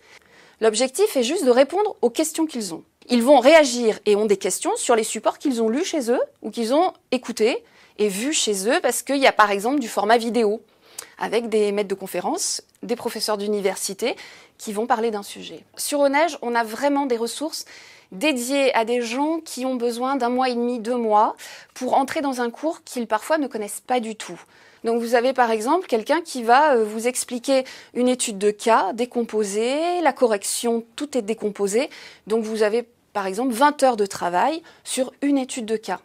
L'objectif est juste de répondre aux questions qu'ils ont. Ils vont réagir et ont des questions sur les supports qu'ils ont lus chez eux ou qu'ils ont écoutés et vus chez eux parce qu'il y a par exemple du format vidéo avec des maîtres de conférences, des professeurs d'université qui vont parler d'un sujet. Sur ONEIG, on a vraiment des ressources dédiées à des gens qui ont besoin d'un mois et demi, 2 mois pour entrer dans un cours qu'ils parfois ne connaissent pas du tout. Donc vous avez par exemple quelqu'un qui va vous expliquer une étude de cas décomposée, la correction, tout est décomposé. Donc vous avez par exemple 20 heures de travail sur une étude de cas.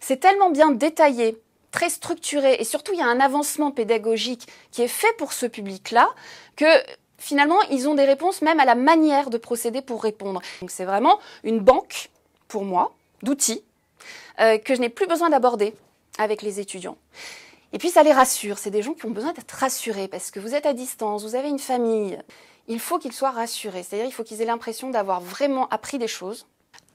C'est tellement bien détaillé, très structuré et surtout il y a un avancement pédagogique qui est fait pour ce public-là que finalement ils ont des réponses même à la manière de procéder pour répondre. Donc c'est vraiment une banque pour moi d'outils que je n'ai plus besoin d'aborder avec les étudiants. Et puis ça les rassure, c'est des gens qui ont besoin d'être rassurés parce que vous êtes à distance, vous avez une famille. Il faut qu'ils soient rassurés, c'est-à-dire il faut qu'ils aient l'impression d'avoir vraiment appris des choses.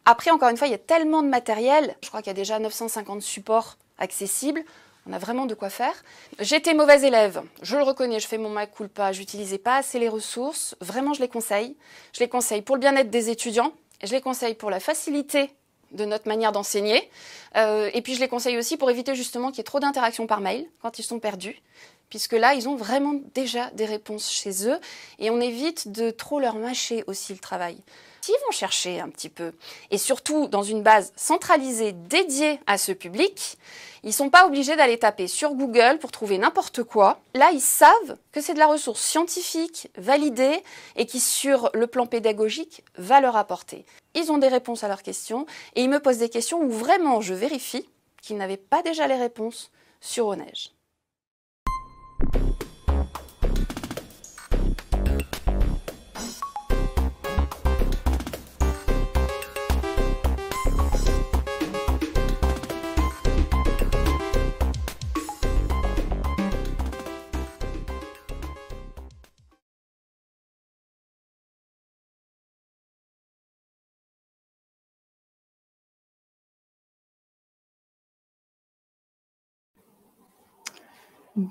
Après, encore une fois, il y a tellement de matériel, je crois qu'il y a déjà 950 supports accessibles, on a vraiment de quoi faire. J'étais mauvaise élève, je le reconnais, je fais mon mea culpa, j'utilisais pas assez les ressources, vraiment je les conseille. Je les conseille pour le bien-être des étudiants, je les conseille pour la facilité de notre manière d'enseigner. Et puis je les conseille aussi pour éviter justement qu'il y ait trop d'interactions par mail quand ils sont perdus, puisque là, ils ont vraiment déjà des réponses chez eux et on évite de trop leur mâcher aussi le travail. qui vont chercher un petit peu. Et surtout, dans une base centralisée dédiée à ce public, ils ne sont pas obligés d'aller taper sur Google pour trouver n'importe quoi. Là, ils savent que c'est de la ressource scientifique, validée, et qui, sur le plan pédagogique, va leur apporter. Ils ont des réponses à leurs questions, et ils me posent des questions où vraiment je vérifie qu'ils n'avaient pas déjà les réponses sur ONEIG.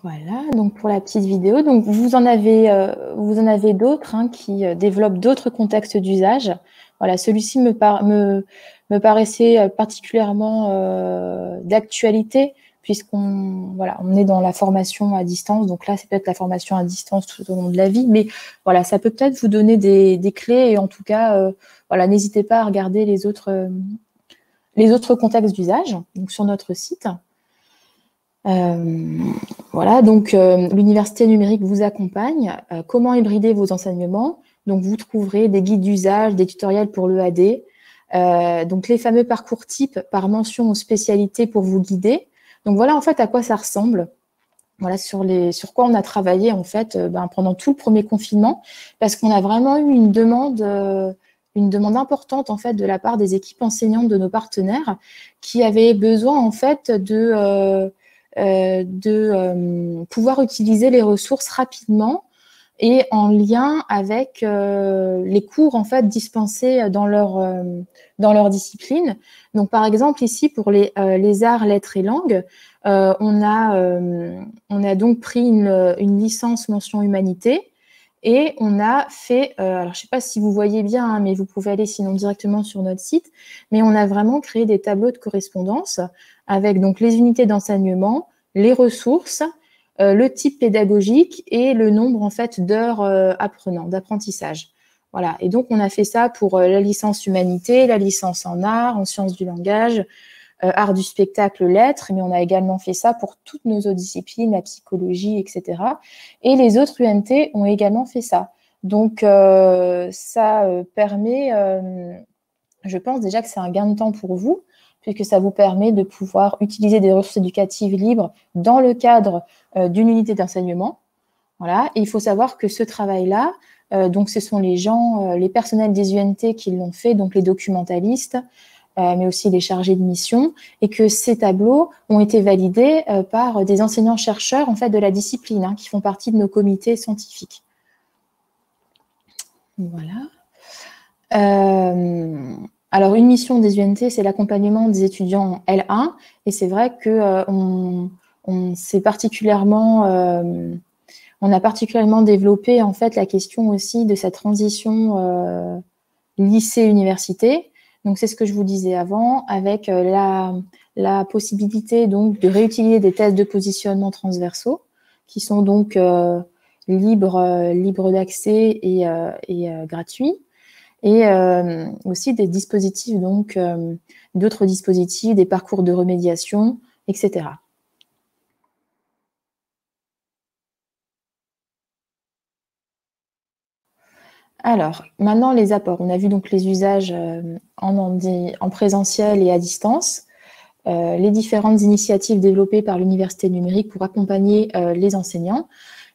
Voilà, donc pour la petite vidéo, donc vous en avez d'autres hein, qui développent d'autres contextes d'usage. Voilà, celui-ci me paraissait particulièrement d'actualité puisqu'on on est dans la formation à distance. Donc là, c'est peut-être la formation à distance tout au long de la vie, mais voilà, ça peut peut-être vous donner des clés et en tout cas, voilà, n'hésitez pas à regarder les autres contextes d'usage donc sur notre site. Voilà, donc l'université numérique vous accompagne. Comment hybrider vos enseignements? Donc, vous trouverez des guides d'usage, des tutoriels pour l'EAD, donc les fameux parcours types par mention ou spécialité pour vous guider. Donc, voilà en fait à quoi ça ressemble. Voilà sur quoi on a travaillé en fait pendant tout le premier confinement parce qu'on a vraiment eu une demande importante en fait de la part des équipes enseignantes de nos partenaires qui avaient besoin en fait de pouvoir utiliser les ressources rapidement et en lien avec les cours en fait dispensés dans leur discipline. Donc par exemple ici pour les arts, lettres et langues, on a donc pris une licence mention humanité et on a fait, alors je ne sais pas si vous voyez bien, hein, mais vous pouvez aller sinon directement sur notre site, mais on a vraiment créé des tableaux de correspondance avec donc les unités d'enseignement, les ressources, le type pédagogique et le nombre en fait d'heures d'apprentissage. Voilà. Et donc on a fait ça pour la licence humanité, la licence en art, en sciences du langage, art du spectacle, lettres, mais on a également fait ça pour toutes nos autres disciplines, la psychologie, etc. Et les autres UNT ont également fait ça. Donc ça permet, je pense déjà que c'est un gain de temps pour vous, puisque ça vous permet de pouvoir utiliser des ressources éducatives libres dans le cadre d'une unité d'enseignement. Voilà. Et il faut savoir que ce travail-là, donc ce sont les gens, les personnels des UNT qui l'ont fait, donc les documentalistes, mais aussi les chargés de mission, et que ces tableaux ont été validés par des enseignants-chercheurs en fait, de la discipline, hein, qui font partie de nos comités scientifiques. Voilà. Alors, une mission des UNT, c'est l'accompagnement des étudiants L1. Et c'est vrai que on a particulièrement développé en fait la question aussi de cette transition lycée-université. Donc, c'est ce que je vous disais avant, avec la possibilité donc de réutiliser des tests de positionnement transversaux qui sont donc libres d'accès et gratuits. Et aussi des dispositifs, donc d'autres dispositifs, des parcours de remédiation, etc. Alors, maintenant les apports. On a vu donc les usages en présentiel et à distance, les différentes initiatives développées par l'université numérique pour accompagner les enseignants.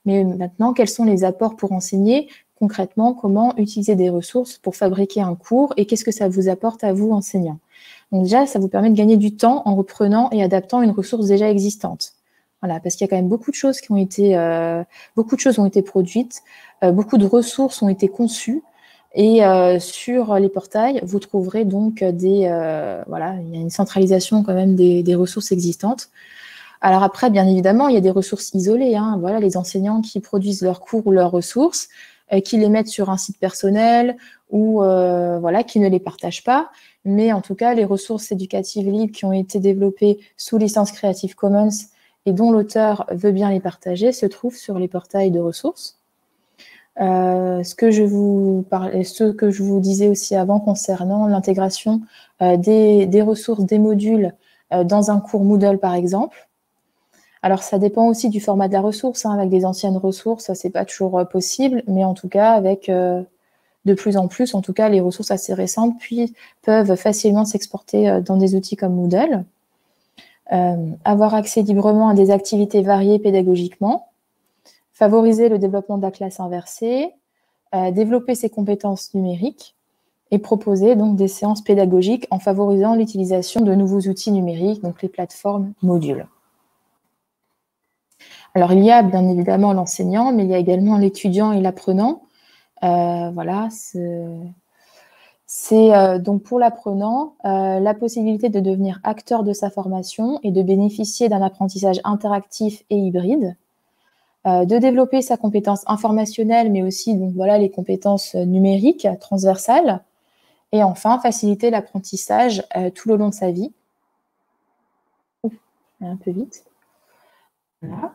Mais maintenant, quels sont les apports pour enseigner ? Concrètement, comment utiliser des ressources pour fabriquer un cours et qu'est-ce que ça vous apporte à vous, enseignants? Donc déjà, ça vous permet de gagner du temps en reprenant et adaptant une ressource déjà existante. Voilà, parce qu'il y a quand même beaucoup de choses qui ont été, produites, beaucoup de ressources ont été conçues et sur les portails, vous trouverez donc il y a une centralisation quand même des ressources existantes. Alors après, bien évidemment, il y a des ressources isolées, hein, voilà, les enseignants qui produisent leurs cours ou leurs ressources, qui les mettent sur un site personnel ou qui ne les partagent pas. Mais en tout cas, les ressources éducatives libres qui ont été développées sous licence Creative Commons et dont l'auteur veut bien les partager se trouvent sur les portails de ressources. Ce que je vous disais aussi avant concernant l'intégration des ressources, des modules dans un cours Moodle, par exemple. Alors, ça dépend aussi du format de la ressource. Hein, avec des anciennes ressources, ce n'est pas toujours possible, mais en tout cas, avec de plus en plus, en tout cas, les ressources assez récentes puis peuvent facilement s'exporter dans des outils comme Moodle. Avoir accès librement à des activités variées pédagogiquement. Favoriser le développement de la classe inversée, développer ses compétences numériques et proposer donc des séances pédagogiques en favorisant l'utilisation de nouveaux outils numériques, donc les plateformes modules. Alors, il y a bien évidemment l'enseignant, mais il y a également l'étudiant et l'apprenant. Voilà, c'est donc pour l'apprenant la possibilité de devenir acteur de sa formation et de bénéficier d'un apprentissage interactif et hybride. De développer sa compétence informationnelle, mais aussi donc, voilà, les compétences numériques transversales. Et enfin, faciliter l'apprentissage tout le long de sa vie. Ouh, un peu vite. Voilà.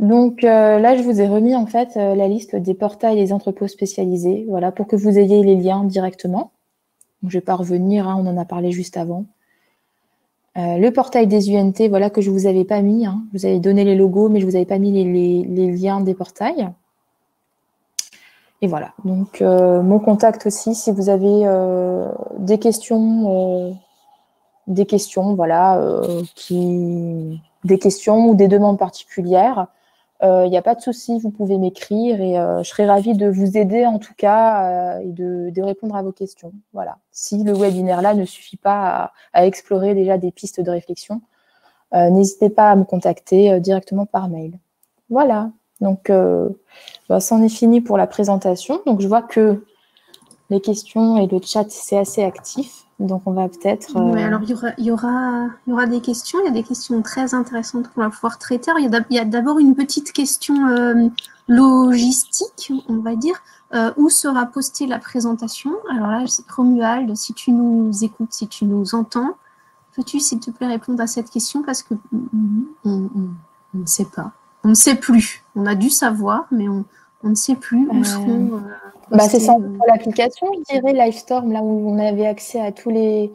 Donc là, je vous ai remis en fait la liste des portails et des entrepôts spécialisés, voilà, pour que vous ayez les liens directement. Donc, je ne vais pas revenir, hein, on en a parlé juste avant. Le portail des UNT, voilà, que je ne vous avais pas mis. Hein. Je vous avais donné les logos, mais je ne vous avais pas mis les liens des portails. Et voilà. Donc, mon contact aussi, si vous avez des questions ou des demandes particulières, il n'y a pas de souci, vous pouvez m'écrire et je serai ravie de vous aider en tout cas et de répondre à vos questions. Voilà. Si le webinaire-là ne suffit pas à explorer déjà des pistes de réflexion, n'hésitez pas à me contacter directement par mail. Voilà. Donc, c'en est fini pour la présentation. Donc, je vois que les questions et le chat, c'est assez actif. Donc, on va peut-être... Oui, alors, il y aura des questions. Il y a des questions très intéressantes qu'on va pouvoir traiter. Alors, il y a d'abord une petite question logistique, on va dire, où sera postée la présentation. Alors là, Romuald, si tu nous écoutes, si tu nous entends, peux-tu, s'il te plaît, répondre à cette question? Parce que on ne sait pas. On ne sait plus. On a dû savoir, mais on ne sait plus où seront... c'est sans l'application, je dirais, Livestorm, là où on avait accès à tous les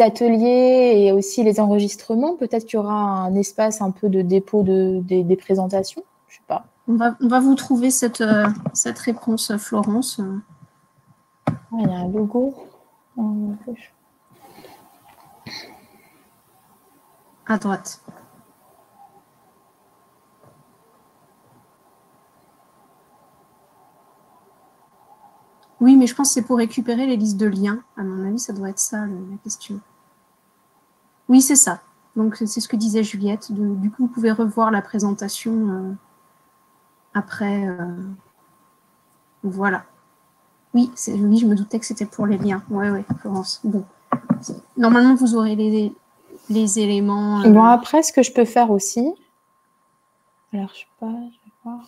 ateliers et aussi les enregistrements. Peut-être qu'il y aura un espace un peu de dépôt des présentations, je ne sais pas. On va vous trouver cette réponse, Florence. Oh, il y a un logo. À droite. Oui, mais je pense que c'est pour récupérer les listes de liens. À mon avis, ça doit être ça, la question. Oui, c'est ça. Donc, c'est ce que disait Juliette. Du coup, vous pouvez revoir la présentation après. Voilà. Oui, je me doutais que c'était pour les liens. Oui, Florence. Bon. Normalement, vous aurez les éléments. Bon, après, ce que je peux faire aussi... Alors, je ne sais pas, je vais voir...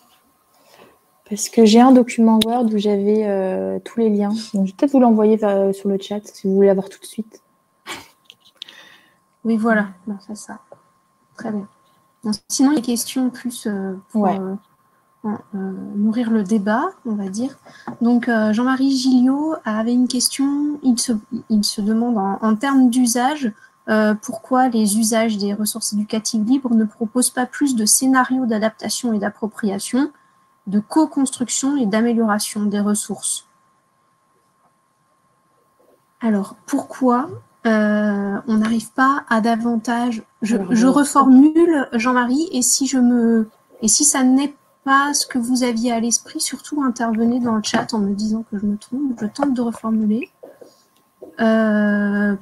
Parce que j'ai un document Word où j'avais tous les liens. Donc, je vais peut-être vous l'envoyer sur le chat si vous voulez l'avoir tout de suite. Oui, voilà. C'est ça. Très bien. Bon, sinon, les questions plus pour nourrir le débat, on va dire. Donc, Jean-Marie Gilliot avait une question. Il se demande en termes d'usage pourquoi les usages des ressources éducatives libres ne proposent pas plus de scénarios d'adaptation et d'appropriation, de co-construction et d'amélioration des ressources. Alors, pourquoi on n'arrive pas à davantage... Je reformule, Jean-Marie, et si ça n'est pas ce que vous aviez à l'esprit, surtout intervenez dans le chat en me disant que je me trompe. Je tente de reformuler.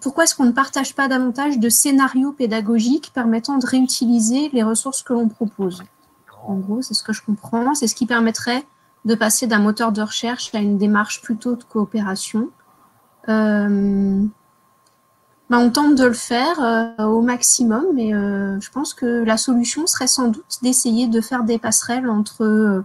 Pourquoi est-ce qu'on ne partage pas davantage de scénarios pédagogiques permettant de réutiliser les ressources que l'on propose ? En gros, c'est ce que je comprends. C'est ce qui permettrait de passer d'un moteur de recherche à une démarche plutôt de coopération. On tente de le faire au maximum, mais je pense que la solution serait sans doute d'essayer de faire des passerelles entre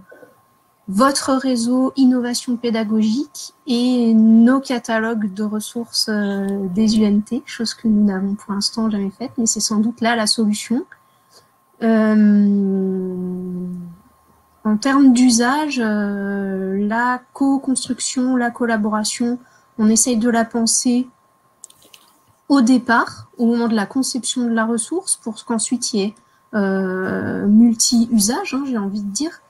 votre réseau innovation pédagogique et nos catalogues de ressources des UNT, chose que nous n'avons pour l'instant jamais faite, mais c'est sans doute là la solution. En termes d'usage, la co-construction, la collaboration, on essaye de la penser au départ, au moment de la conception de la ressource, pour qu'ensuite il y ait multi-usage, hein, j'ai envie de dire.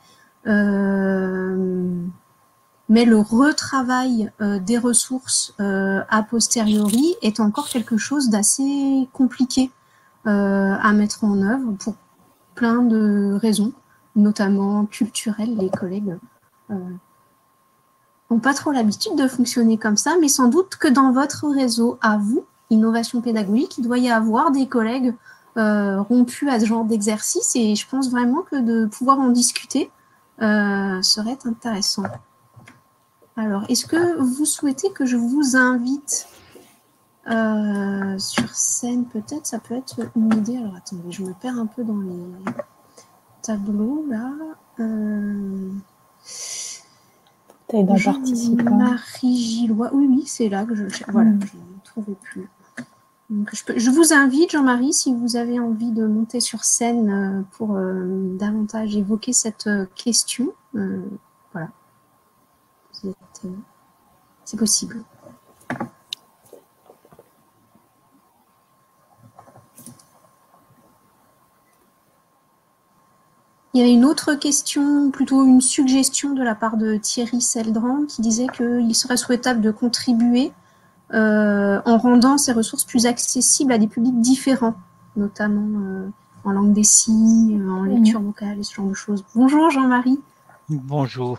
Mais le retravail des ressources a posteriori est encore quelque chose d'assez compliqué à mettre en œuvre pour plein de raisons, notamment culturelles. Les collègues n'ont pas trop l'habitude de fonctionner comme ça, mais sans doute que dans votre réseau, à vous, innovation pédagogique, il doit y avoir des collègues rompus à ce genre d'exercice, et je pense vraiment que de pouvoir en discuter serait intéressant. Alors, est-ce que vous souhaitez que je vous invite sur scène, peut-être? Ça peut être une idée. Alors, attendez, je me perds un peu dans les tableaux, là. T'es dans participant. Jean-Marie Gilliot. Oui, oui, c'est là que je... Voilà, je ne trouvais plus. Donc, je vous invite, Jean-Marie, si vous avez envie de monter sur scène pour davantage évoquer cette question. Voilà. C'est possible. Il y avait une autre question, plutôt une suggestion de la part de Thierry Seldran, qui disait qu'il serait souhaitable de contribuer en rendant ces ressources plus accessibles à des publics différents, notamment en langue des signes, en lecture vocale et ce genre de choses. Bonjour Jean-Marie. Bonjour,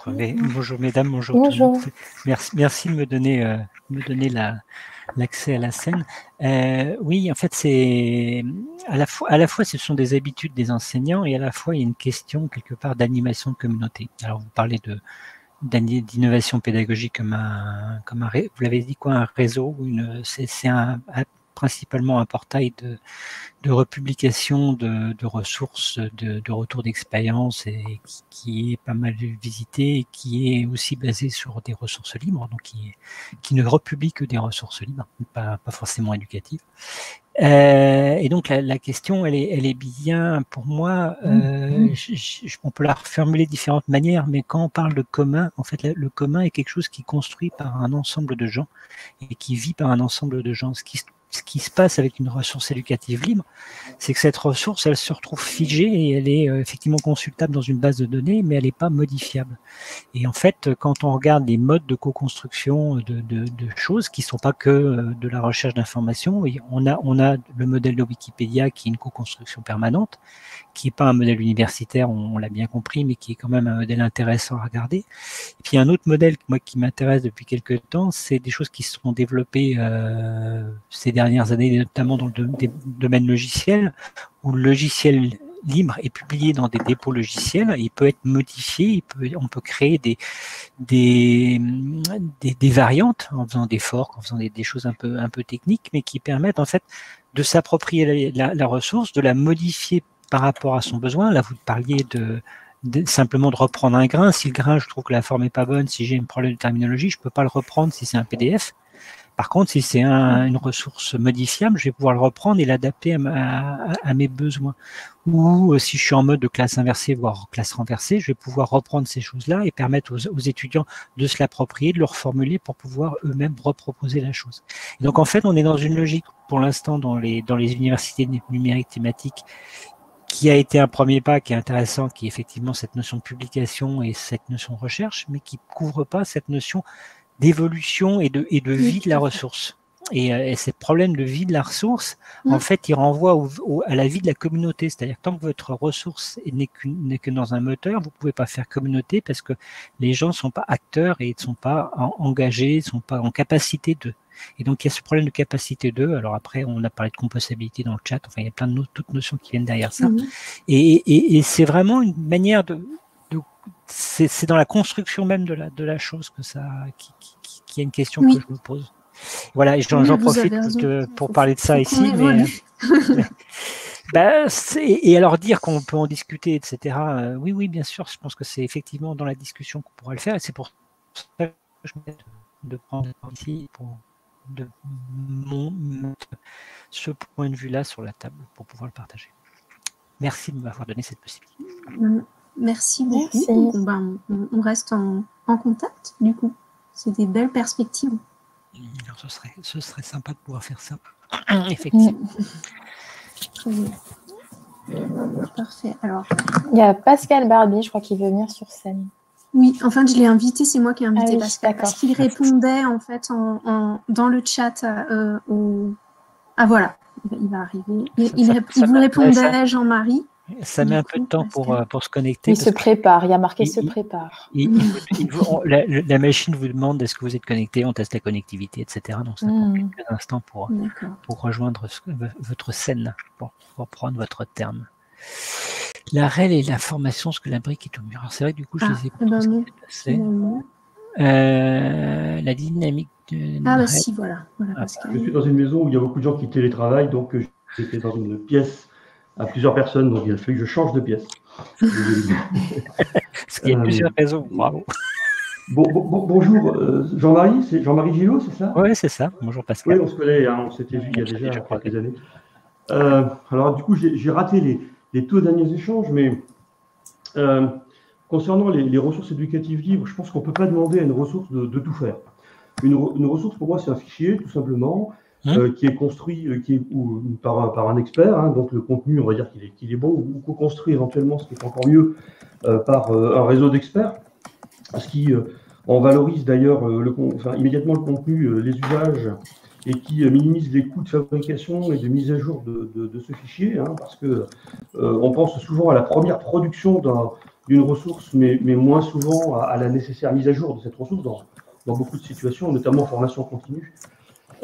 bonjour mesdames, bonjour tout le monde. Merci de me donner l'accès à la scène. Oui, en fait, c'est à la fois ce sont des habitudes des enseignants et à la fois il y a une question quelque part d'animation de communauté. Alors vous parlez d'innovation pédagogique comme un vous l'avez dit quoi, un réseau, c'est principalement un portail de republication de ressources, de retours d'expérience et qui est pas mal visité et qui est aussi basé sur des ressources libres, donc qui ne republie que des ressources libres, pas forcément éducatives. Et donc la question, elle est bien, pour moi, on peut la reformuler de différentes manières, mais quand on parle de commun, en fait, le commun est quelque chose qui est construit par un ensemble de gens et qui vit par un ensemble de gens. Ce qui se passe avec une ressource éducative libre, c'est que cette ressource, elle se retrouve figée et elle est effectivement consultable dans une base de données, mais elle n'est pas modifiable. Et en fait, quand on regarde les modes de co-construction de choses qui ne sont pas que de la recherche d'informations, on a le modèle de Wikipédia qui est une co-construction permanente, qui n'est pas un modèle universitaire, on l'a bien compris, mais qui est quand même un modèle intéressant à regarder. Et puis un autre modèle moi, qui m'intéresse depuis quelques temps, c'est des choses qui se sont développées ces dernières années, notamment dans le domaine logiciel, où le logiciel libre est publié dans des dépôts logiciels, il peut être modifié, on peut créer des variantes en faisant des forks, en faisant des choses un peu techniques, mais qui permettent en fait de s'approprier la ressource, de la modifier par rapport à son besoin. Là, vous parliez simplement de reprendre un grain. Si le grain, je trouve que la forme n'est pas bonne, si j'ai un problème de terminologie, je ne peux pas le reprendre si c'est un PDF. Par contre, si c'est une ressource modifiable, je vais pouvoir le reprendre et l'adapter à mes besoins. Ou si je suis en mode de classe inversée, voire classe renversée, je vais pouvoir reprendre ces choses-là et permettre aux étudiants de se l'approprier, de le reformuler pour pouvoir eux-mêmes reproposer la chose. Et donc, en fait, on est dans une logique, pour l'instant, dans les universités numériques thématiques, qui a été un premier pas qui est intéressant, qui est effectivement cette notion de publication et cette notion de recherche, mais qui ne couvre pas cette notion d'évolution et de vie de la ressource. Et ces problèmes de vie de la ressource, en fait, ils renvoient à la vie de la communauté. C'est-à-dire que tant que votre ressource n'est que dans un moteur, vous ne pouvez pas faire communauté parce que les gens ne sont pas acteurs et ne sont pas engagés, ne sont pas en capacité d'eux. Et donc, il y a ce problème de capacité d'eux. Alors après, on a parlé de compostabilité dans le chat. Enfin, il y a plein d'autres notions qui viennent derrière ça. Et c'est vraiment une manière de... C'est dans la construction même de la chose que ça, qui est une question que je me pose. Voilà, et j'en profite pour parler de ça ici. Mais, et alors dire qu'on peut en discuter, etc. Oui, bien sûr, je pense que c'est effectivement dans la discussion qu'on pourra le faire. Et c'est pour ça que je mets de prendre ici de mettre ce point de vue-là sur la table pour pouvoir le partager. Merci de m'avoir donné cette possibilité. Merci beaucoup. Merci. Ben, on reste en contact, du coup. C'est des belles perspectives. Alors, ce serait sympa de pouvoir faire ça. Effectivement. Oui. Parfait. Alors, il y a Pascal Barbier, je crois qu'il veut venir sur scène. Oui, enfin, je l'ai invité, c'est moi qui ai invité Pascal, parce qu'il répondait en fait dans le chat au... Ah voilà, il va arriver. Il vous répondait, Jean-Marie. Ça met un peu de temps pour se connecter. Il se prépare, il y a marqué se prépare. La machine vous demande est-ce que vous êtes connecté, on teste la connectivité, etc. Donc ça prend quelques instants pour rejoindre votre scène, pour reprendre votre terme. La REL et la formation, ce que la brique est au mur. C'est vrai que du coup, je ne sais pas ce qui s'est passé. La dynamique de... Ah bah si, voilà je suis dans une maison où il y a beaucoup de gens qui télétravaillent, donc j'étais dans une pièce à plusieurs personnes, donc il a fallu que je change de pièce. Parce qu'il y a plusieurs raisons, bravo. Bonjour Jean-Marie, c'est Jean-Marie Gilliot, c'est ça? Oui, c'est ça, bonjour Pascal. Oui, on se connaît, on s'était vu il y a déjà quelques années. Alors du coup, j'ai raté les deux derniers échanges, mais concernant les ressources éducatives libres, je pense qu'on ne peut pas demander à une ressource de tout faire. Une ressource, pour moi, c'est un fichier, tout simplement, qui est construit par un expert. Hein, donc, le contenu, on va dire qu'il est bon, ou co-construit éventuellement, ce qui est encore mieux, par un réseau d'experts. Ce qui en valorise d'ailleurs immédiatement le contenu, les usages, et qui minimise les coûts de fabrication et de mise à jour de ce fichier. Hein, parce qu'on pense souvent à la première production d'une ressource, mais moins souvent à la nécessaire mise à jour de cette ressource dans beaucoup de situations, notamment en formation continue.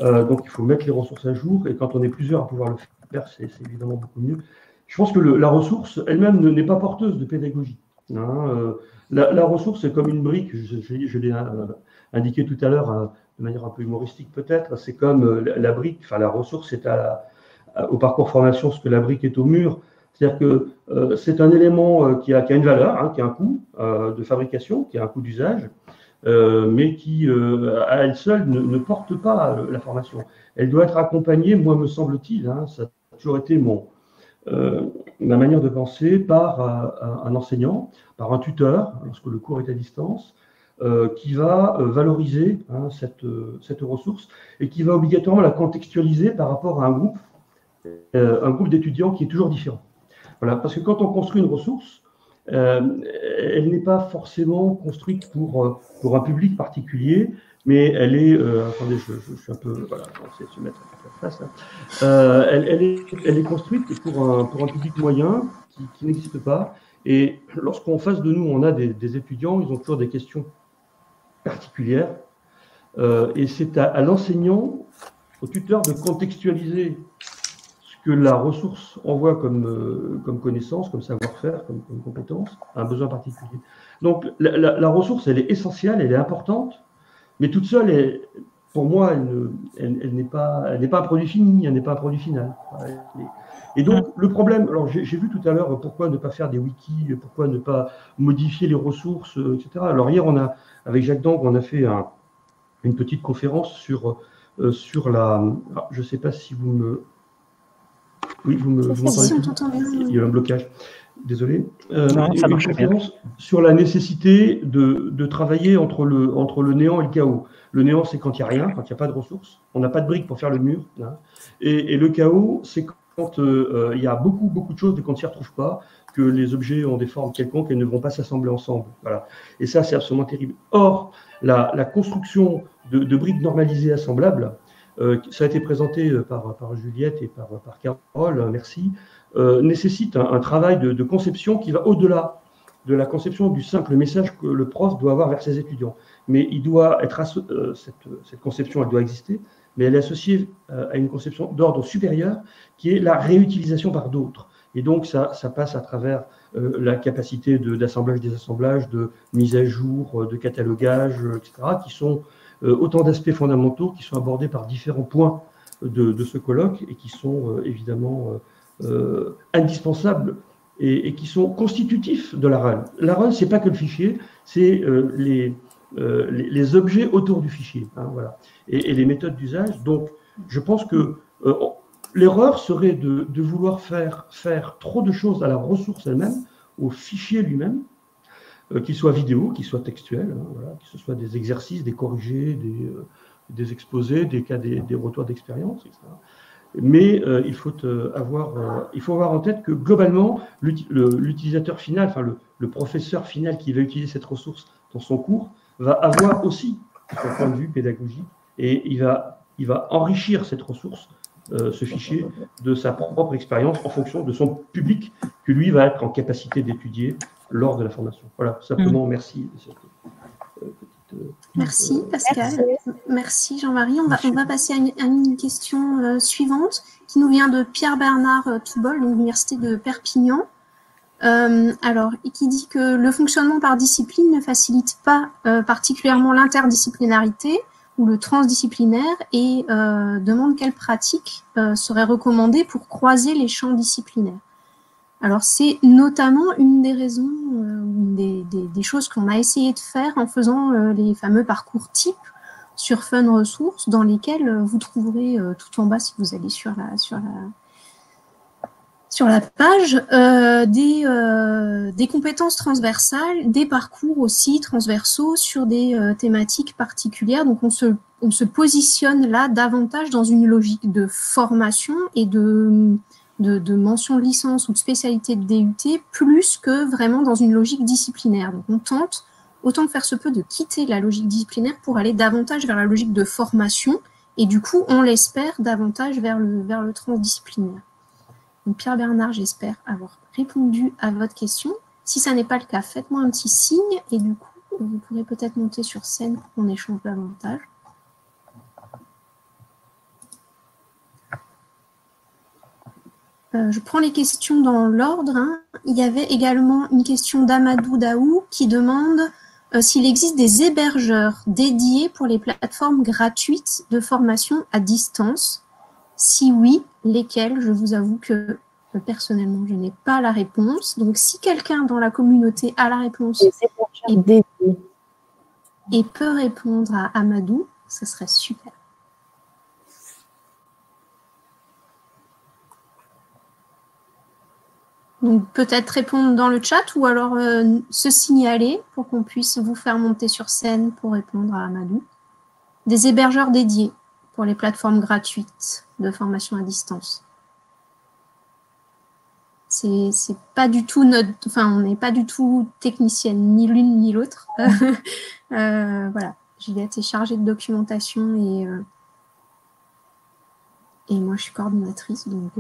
Donc, il faut mettre les ressources à jour, et quand on est plusieurs à pouvoir le faire, c'est évidemment beaucoup mieux. Je pense que la ressource elle-même n'est pas porteuse de pédagogie. Hein. La ressource est comme une brique, je l'ai indiqué tout à l'heure, de manière un peu humoristique peut-être, c'est comme la brique, enfin la ressource est au parcours formation ce que la brique est au mur. C'est-à-dire que c'est un élément qui a une valeur, hein, qui a un coût de fabrication, qui a un coût d'usage, mais qui, à elle seule, ne porte pas la formation. Elle doit être accompagnée, moi, me semble-t-il, hein, ça a toujours été ma manière de penser, par un enseignant, par un tuteur, lorsque le cours est à distance, qui va valoriser cette ressource et qui va obligatoirement la contextualiser par rapport à un groupe d'étudiants qui est toujours différent. Voilà, parce que quand on construit une ressource, elle n'est pas forcément construite pour un public particulier, mais elle est... attendez, je suis un peu... Voilà, on essaie de se mettre à la place. Hein. Elle est construite pour un public moyen qui n'existe pas. Et lorsqu'en face de nous, on a des étudiants, ils ont toujours des questions particulières. Et c'est à l'enseignant, au tuteur, de contextualiser que la ressource envoie comme connaissance, comme savoir-faire, comme compétence, à un besoin particulier. Donc la ressource, elle est essentielle, elle est importante, mais toute seule, pour moi, elle n'est pas un produit fini, elle n'est pas un produit final. Et donc le problème, alors j'ai vu tout à l'heure pourquoi ne pas faire des wikis, pourquoi ne pas modifier les ressources, etc. Alors hier, avec Jacques Dang, on a fait une petite conférence sur la... Ah, je ne sais pas si vous me... Oui, vous m'entendez. Il y a un blocage. Désolé. Non, ça marche bien. Sur la nécessité de travailler entre le néant et le chaos. Le néant, c'est quand il n'y a rien, quand il n'y a pas de ressources. On n'a pas de briques pour faire le mur. Hein. Et le chaos, c'est quand il y a beaucoup, beaucoup de choses et qu'on ne s'y retrouve pas, que les objets ont des formes quelconques et ne vont pas s'assembler ensemble. Voilà. Et ça, c'est absolument terrible. Or, la construction de briques normalisées assemblables, ça a été présenté par Juliette et par Carole, merci, nécessite un travail de conception qui va au-delà de la conception du simple message que le prof doit avoir vers ses étudiants. Mais il doit être cette conception, elle doit exister, mais elle est associée à une conception d'ordre supérieur qui est la réutilisation par d'autres. Et donc, ça passe à travers la capacité d'assemblage, désassemblages, de mise à jour, de catalogage, etc., qui sont... autant d'aspects fondamentaux qui sont abordés par différents points de ce colloque et qui sont évidemment indispensables et qui sont constitutifs de la REL. La REL, ce n'est pas que le fichier, c'est les objets autour du fichier, hein, voilà, et les méthodes d'usage. Donc, je pense que l'erreur serait de vouloir faire trop de choses à la ressource elle-même au fichier lui-même, qu'il soit vidéo, qu'il soit textuel, hein, voilà, que ce soit des exercices, des corrigés, des exposés, des cas, des retours d'expérience, etc. Mais il faut avoir en tête que globalement, l'utilisateur final, enfin le professeur final qui va utiliser cette ressource dans son cours, va avoir aussi son point de vue pédagogique et il va enrichir cette ressource, ce fichier, de sa propre expérience en fonction de son public que lui va être en capacité d'étudier lors de la formation. Voilà, simplement merci de cette petite... Merci Pascal, merci Jean-Marie. On va passer à une question suivante qui nous vient de Pierre-Bernard Toubol, de l'Université de Perpignan. Alors, et qui dit que le fonctionnement par discipline ne facilite pas particulièrement l'interdisciplinarité ou le transdisciplinaire et demande quelles pratiques seraient recommandées pour croiser les champs disciplinaires. Alors, c'est notamment une des raisons, des choses qu'on a essayé de faire en faisant les fameux parcours types sur Fun Ressources, dans lesquels vous trouverez tout en bas, si vous allez sur la page, des compétences transversales, des parcours aussi transversaux sur des thématiques particulières. Donc, on se positionne là davantage dans une logique de formation et de mention de licence ou de spécialité de DUT, plus que vraiment dans une logique disciplinaire. Donc, on tente, autant que faire se peut, de quitter la logique disciplinaire pour aller davantage vers la logique de formation et du coup, on l'espère, davantage vers le transdisciplinaire. Donc Pierre-Bernard, j'espère avoir répondu à votre question. Si ça n'est pas le cas, faites-moi un petit signe et du coup, vous pourrez peut-être monter sur scène pour qu'on échange davantage. Je prends les questions dans l'ordre, hein. Il y avait également une question d'Amadou Daou qui demande s'il existe des hébergeurs dédiés pour les plateformes gratuites de formation à distance. Si oui, lesquels? Je vous avoue que personnellement, je n'ai pas la réponse. Donc, si quelqu'un dans la communauté a la réponse et peut répondre à Amadou, ce serait super. Donc, peut-être répondre dans le chat ou alors se signaler pour qu'on puisse vous faire monter sur scène pour répondre à Amadou. Des hébergeurs dédiés pour les plateformes gratuites de formation à distance. C'est pas du tout notre... Enfin, on n'est pas du tout technicienne, ni l'une ni l'autre. Voilà, Juliette est chargée de documentation et moi, je suis coordinatrice. Donc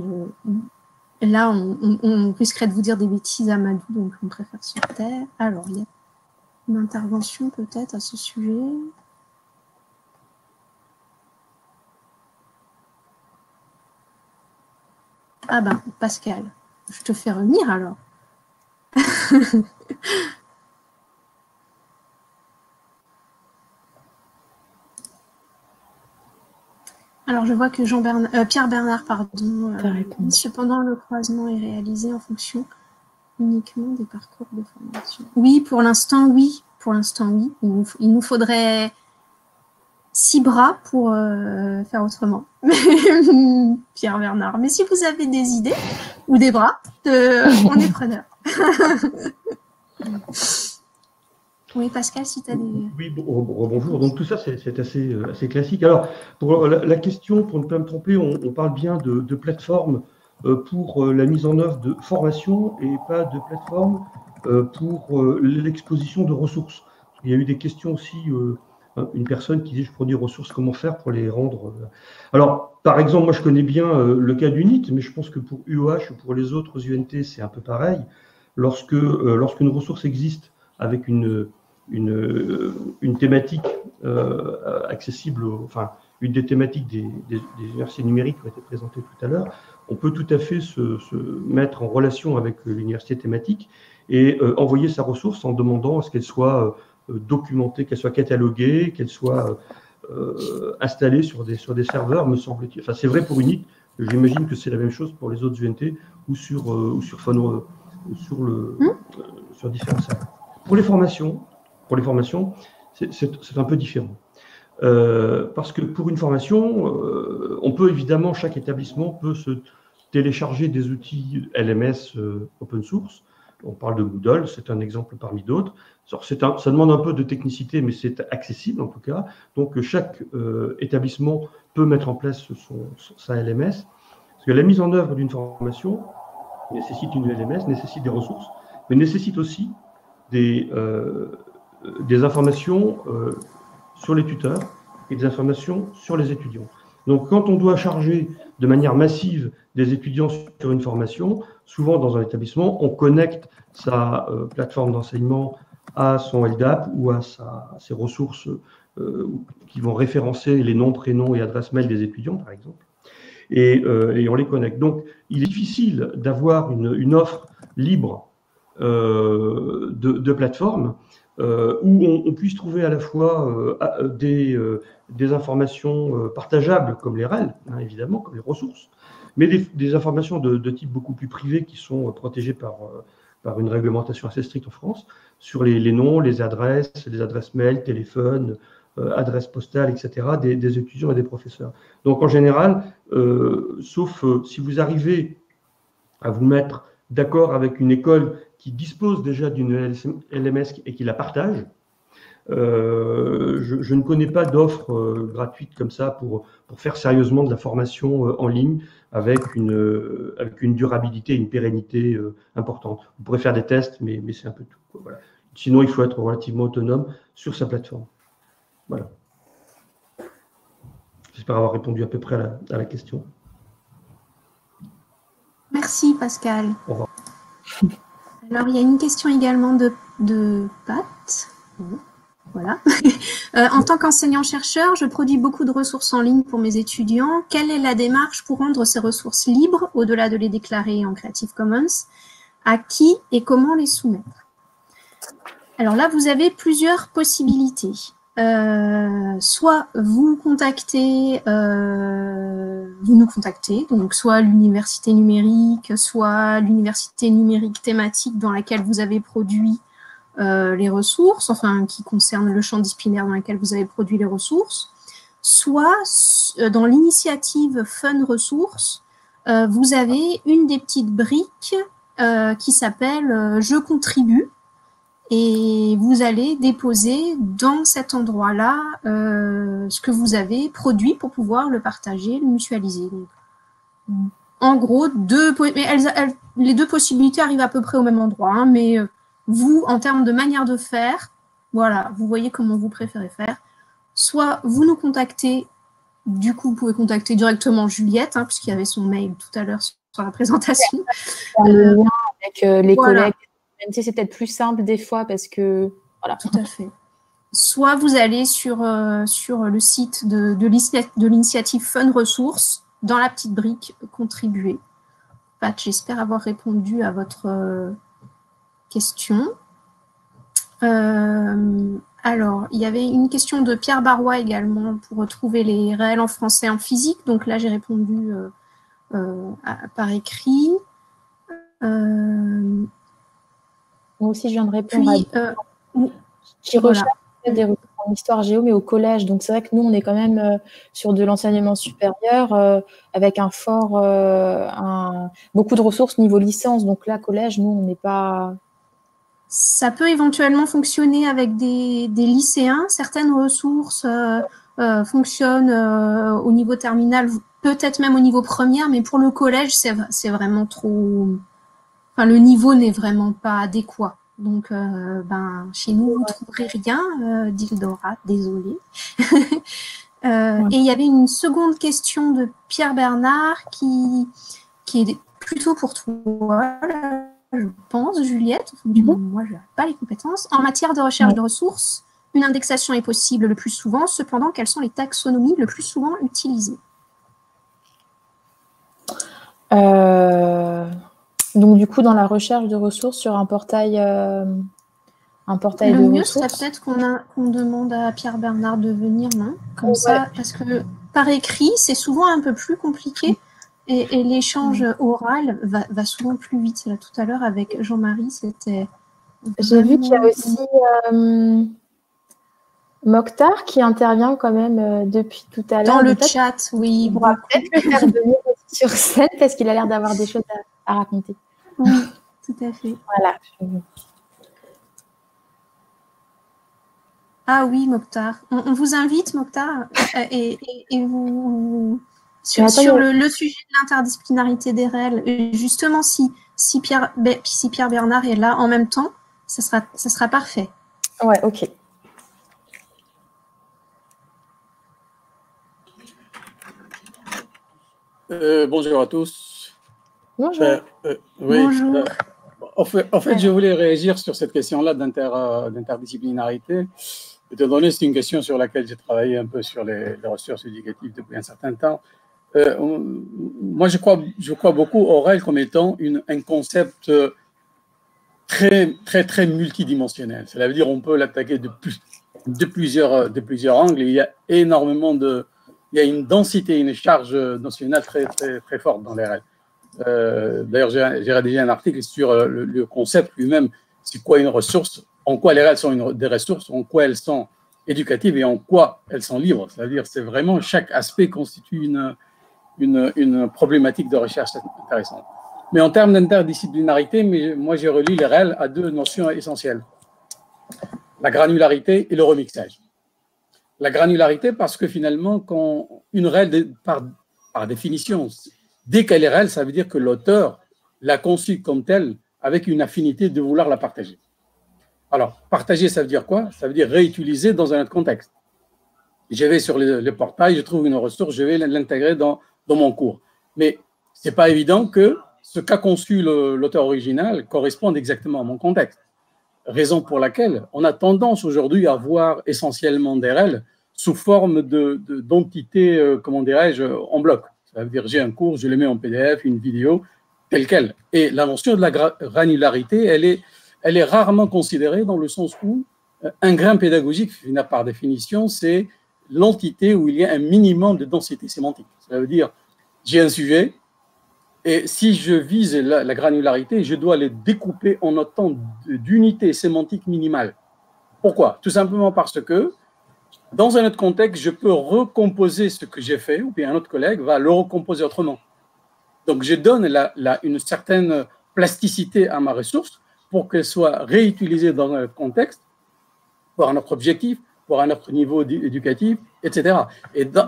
là, on risquerait de vous dire des bêtises à Madou, donc on préfère se taire. Alors, il y a une intervention peut-être à ce sujet. Ah ben, Pascal, je te fais revenir alors. Alors, je vois que Pierre-Bernard, pardon, cependant, le croisement est réalisé en fonction uniquement des parcours de formation. Oui, pour l'instant, oui. Pour l'instant, oui. Il nous faudrait 6 bras pour faire autrement, Pierre-Bernard. Mais si vous avez des idées ou des bras, on est preneur. Oui, Pascal, si tu as des... Oui, bonjour. Donc tout ça, c'est assez classique. Alors, pour la question, pour ne pas me tromper, on parle bien de plateforme pour la mise en œuvre de formation et pas de plateforme pour l'exposition de ressources. Il y a eu des questions aussi... une personne qui dit « je produis ressources, comment faire pour les rendre ?» Alors, par exemple, moi je connais bien le cas d'UNIT, mais je pense que pour UOH ou pour les autres UNT, c'est un peu pareil. Lorsqu'une ressource existe avec une thématique accessible, enfin, une des thématiques des universités numériques qui ont été présentées tout à l'heure, on peut tout à fait se mettre en relation avec l'université thématique et envoyer sa ressource en demandant à ce qu'elle soit... documentée, qu'elle soit cataloguée, qu'elle soit installée sur des serveurs, me semble-t-il. Enfin, c'est vrai pour UNIT, j'imagine que c'est la même chose pour les autres UNT ou sur différents serveurs. Pour les formations, c'est un peu différent. Parce que pour une formation, chaque établissement peut se télécharger des outils LMS open source, on parle de Moodle, c'est un exemple parmi d'autres. Ça demande un peu de technicité, mais c'est accessible en tout cas. Donc, chaque établissement peut mettre en place sa LMS. Parce que la mise en œuvre d'une formation nécessite une LMS, nécessite des ressources, mais nécessite aussi des informations sur les tuteurs et des informations sur les étudiants. Donc, quand on doit charger de manière massive des étudiants sur une formation, souvent dans un établissement, on connecte sa plateforme d'enseignement à son LDAP ou à ses ressources qui vont référencer les noms, prénoms et adresses mail des étudiants, par exemple, et on les connecte. Donc, il est difficile d'avoir une offre libre de plateforme où on puisse trouver à la fois des informations partageables, comme les REL, hein, évidemment, comme les ressources, mais des informations de type beaucoup plus privé qui sont protégées par une réglementation assez stricte en France, sur les noms, les adresses mail, téléphone, adresses postales, etc., des étudiants et des professeurs. Donc, en général, sauf si vous arrivez à vous mettre d'accord avec une école qui dispose déjà d'une LMS et qui la partage. Je ne connais pas d'offres gratuites comme ça pour faire sérieusement de la formation en ligne avec une durabilité, une pérennité importante. Vous pourrez faire des tests, mais c'est un peu tout, quoi, voilà. Sinon, il faut être relativement autonome sur sa plateforme. Voilà. J'espère avoir répondu à peu près à la question. Merci, Pascal. Au revoir. Alors, il y a une question également de Pat. Voilà. En tant qu'enseignant-chercheur, je produis beaucoup de ressources en ligne pour mes étudiants. Quelle est la démarche pour rendre ces ressources libres, au-delà de les déclarer en Creative Commons? À qui et comment les soumettre? Alors là, vous avez plusieurs possibilités. Soit vous nous contactez, donc soit l'université numérique, soit l'université numérique thématique dans laquelle vous avez produit les ressources, enfin qui concerne le champ disciplinaire dans lequel vous avez produit les ressources, soit dans l'initiative Fun Ressources, vous avez une des petites briques qui s'appelle Je contribue. Et vous allez déposer dans cet endroit-là ce que vous avez produit pour pouvoir le partager, le mutualiser. Donc, en gros, les deux possibilités arrivent à peu près au même endroit, hein, mais vous, en termes de manière de faire, voilà, vous voyez comment vous préférez faire. Soit vous nous contactez, du coup, vous pouvez contacter directement Juliette, hein, puisqu'il y avait son mail tout à l'heure sur la présentation. Avec les collègues. C'est peut-être plus simple des fois parce que... Voilà. Tout à fait. Soit vous allez sur le site de l'initiative Fun Ressources, dans la petite brique « Contribuer ». Pat, j'espère avoir répondu à votre question. Alors, il y avait une question de Pierre Barois également pour retrouver les réels en français en physique. Donc là, j'ai répondu par écrit. Moi aussi, je viens de répondre à qui recherche des ressources en histoire géo, mais au collège. Donc, c'est vrai que nous, on est quand même sur de l'enseignement supérieur avec beaucoup de ressources niveau licence. Donc là, collège, nous, on n'est pas… Ça peut éventuellement fonctionner avec des lycéens. Certaines ressources fonctionnent au niveau terminal, peut-être même au niveau première, mais pour le collège, c'est vraiment trop… Enfin, le niveau n'est vraiment pas adéquat. Donc, chez nous, vous ne trouverez rien d'Ildora, désolé. Et il y avait une seconde question de Pierre-Bernard qui est plutôt pour toi, je pense, Juliette. Du coup, moi, je n'ai pas les compétences. En matière de recherche de ressources, une indexation est possible le plus souvent. Cependant, quelles sont les taxonomies le plus souvent utilisées? Donc, du coup, dans la recherche de ressources sur un portail de ressources. Le mieux, c'est peut-être qu'on demande à Pierre-Bernard de venir, non? Comme ça, parce que par écrit, c'est souvent un peu plus compliqué et l'échange oral va souvent plus vite. Là, tout à l'heure, avec Jean-Marie, c'était... J'ai vu qu'il y a aussi Mokhtar qui intervient quand même depuis tout à l'heure. Dans le chat, oui. On pourra peut-être le faire venir sur scène parce qu'il a l'air d'avoir des choses à raconter. Oui, tout à fait. Voilà. Ah oui, Mokhtar. On vous invite, Mokhtar, et vous... Sur le sujet de l'interdisciplinarité des REL, justement, si Pierre-Bernard est là en même temps, ça sera parfait. Ouais, ok. Bonjour à tous. Bonjour. Oui, bonjour. En fait, je voulais réagir sur cette question-là d'interdisciplinarité. Étant donné, c'est une question sur laquelle j'ai travaillé un peu sur les ressources éducatives depuis un certain temps. Moi, je crois beaucoup au REL comme étant un concept très, très, très multidimensionnel. Cela veut dire qu'on peut l'attaquer de plusieurs angles. Il y a énormément il y a une densité, une charge notionnelle très, très, très forte dans les REL. D'ailleurs, j'ai rédigé un article sur le concept lui-même, c'est quoi une ressource, en quoi les REL sont des ressources, en quoi elles sont éducatives et en quoi elles sont libres. C'est-à-dire, c'est vraiment chaque aspect constitue une problématique de recherche intéressante. Mais en termes d'interdisciplinarité, moi j'ai relié les REL à deux notions essentielles, la granularité et le remixage. La granularité parce que finalement, quand une REL, par définition, dès qu'elle est REL, ça veut dire que l'auteur l'a conçue comme telle avec une affinité de vouloir la partager. Alors, partager, ça veut dire quoi? Ça veut dire réutiliser dans un autre contexte. Je vais sur le portail, je trouve une ressource, je vais l'intégrer dans mon cours. Mais ce n'est pas évident que ce qu'a conçu l'auteur original corresponde exactement à mon contexte. Raison pour laquelle on a tendance aujourd'hui à voir essentiellement des REL sous forme d'entités, comment dirais-je, en bloc. Ça veut dire j'ai un cours, je le mets en PDF, une vidéo, telle quelle. Et la notion de la granularité, elle est rarement considérée dans le sens où un grain pédagogique, par définition, c'est l'entité où il y a un minimum de densité sémantique. Ça veut dire, j'ai un sujet, et si je vise la granularité, je dois le découper en autant d'unités sémantiques minimales. Pourquoi? Tout simplement parce que, dans un autre contexte, je peux recomposer ce que j'ai fait, ou bien un autre collègue va le recomposer autrement. Donc, je donne une certaine plasticité à ma ressource, pour qu'elle soit réutilisée dans un contexte, pour un autre objectif, pour un autre niveau éducatif, etc.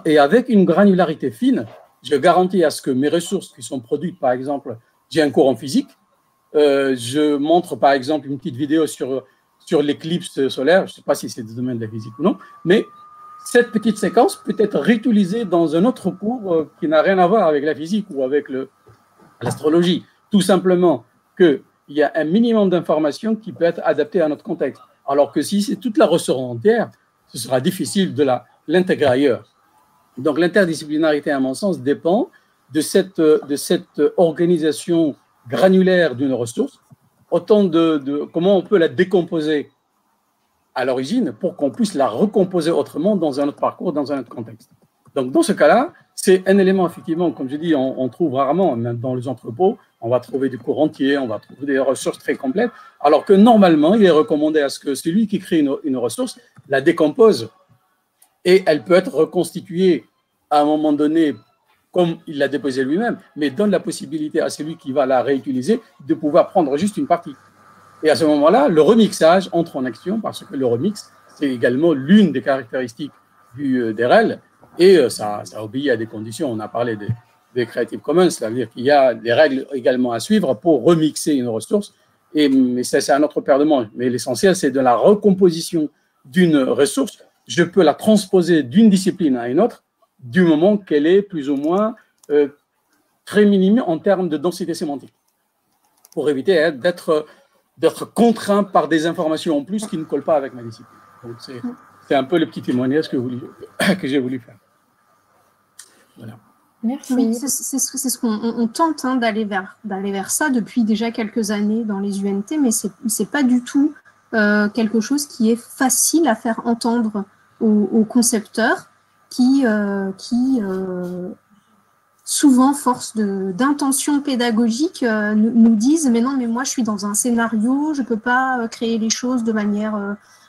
Et avec une granularité fine, je garantis à ce que mes ressources qui sont produites, par exemple, j'ai un cours en physique, je montre par exemple une petite vidéo sur l'éclipse solaire, je ne sais pas si c'est du domaine de la physique ou non, mais cette petite séquence peut être réutilisée dans un autre cours qui n'a rien à voir avec la physique ou avec l'astrologie. Tout simplement que il y a un minimum d'informations qui peut être adapté à notre contexte. Alors que si c'est toute la ressource entière, ce sera difficile de l'intégrer ailleurs. Donc l'interdisciplinarité, à mon sens, dépend de cette organisation granulaire d'une ressource, autant de comment on peut la décomposer à l'origine pour qu'on puisse la recomposer autrement dans un autre parcours, dans un autre contexte. Donc dans ce cas-là, c'est un élément, effectivement, comme je dis, on trouve rarement, même dans les entrepôts, on va trouver des cours entiers, on va trouver des ressources très complètes, alors que normalement, il est recommandé à ce que celui qui crée une ressource la décompose et elle peut être reconstituée à un moment donné comme il l'a déposée lui-même, mais donne la possibilité à celui qui va la réutiliser de pouvoir prendre juste une partie. Et à ce moment-là, le remixage entre en action parce que le remix, c'est également l'une des caractéristiques des REL et ça obéit à des conditions, on a parlé des Creative Commons, c'est-à-dire qu'il y a des règles également à suivre pour remixer une ressource, mais ça c'est un autre paire de manches. Mais l'essentiel c'est de la recomposition d'une ressource, je peux la transposer d'une discipline à une autre, du moment qu'elle est plus ou moins très minime en termes de densité sémantique, pour éviter d'être contraint par des informations en plus qui ne collent pas avec ma discipline. Donc c'est un peu le petit témoignage que j'ai voulu faire. Voilà. Merci. Oui, c'est ce qu'on tente hein, d'aller vers ça depuis déjà quelques années dans les UNT, mais ce n'est pas du tout quelque chose qui est facile à faire entendre aux concepteurs qui souvent, force d'intention pédagogique, nous disent « mais non, mais moi je suis dans un scénario, je ne peux pas créer les choses de manière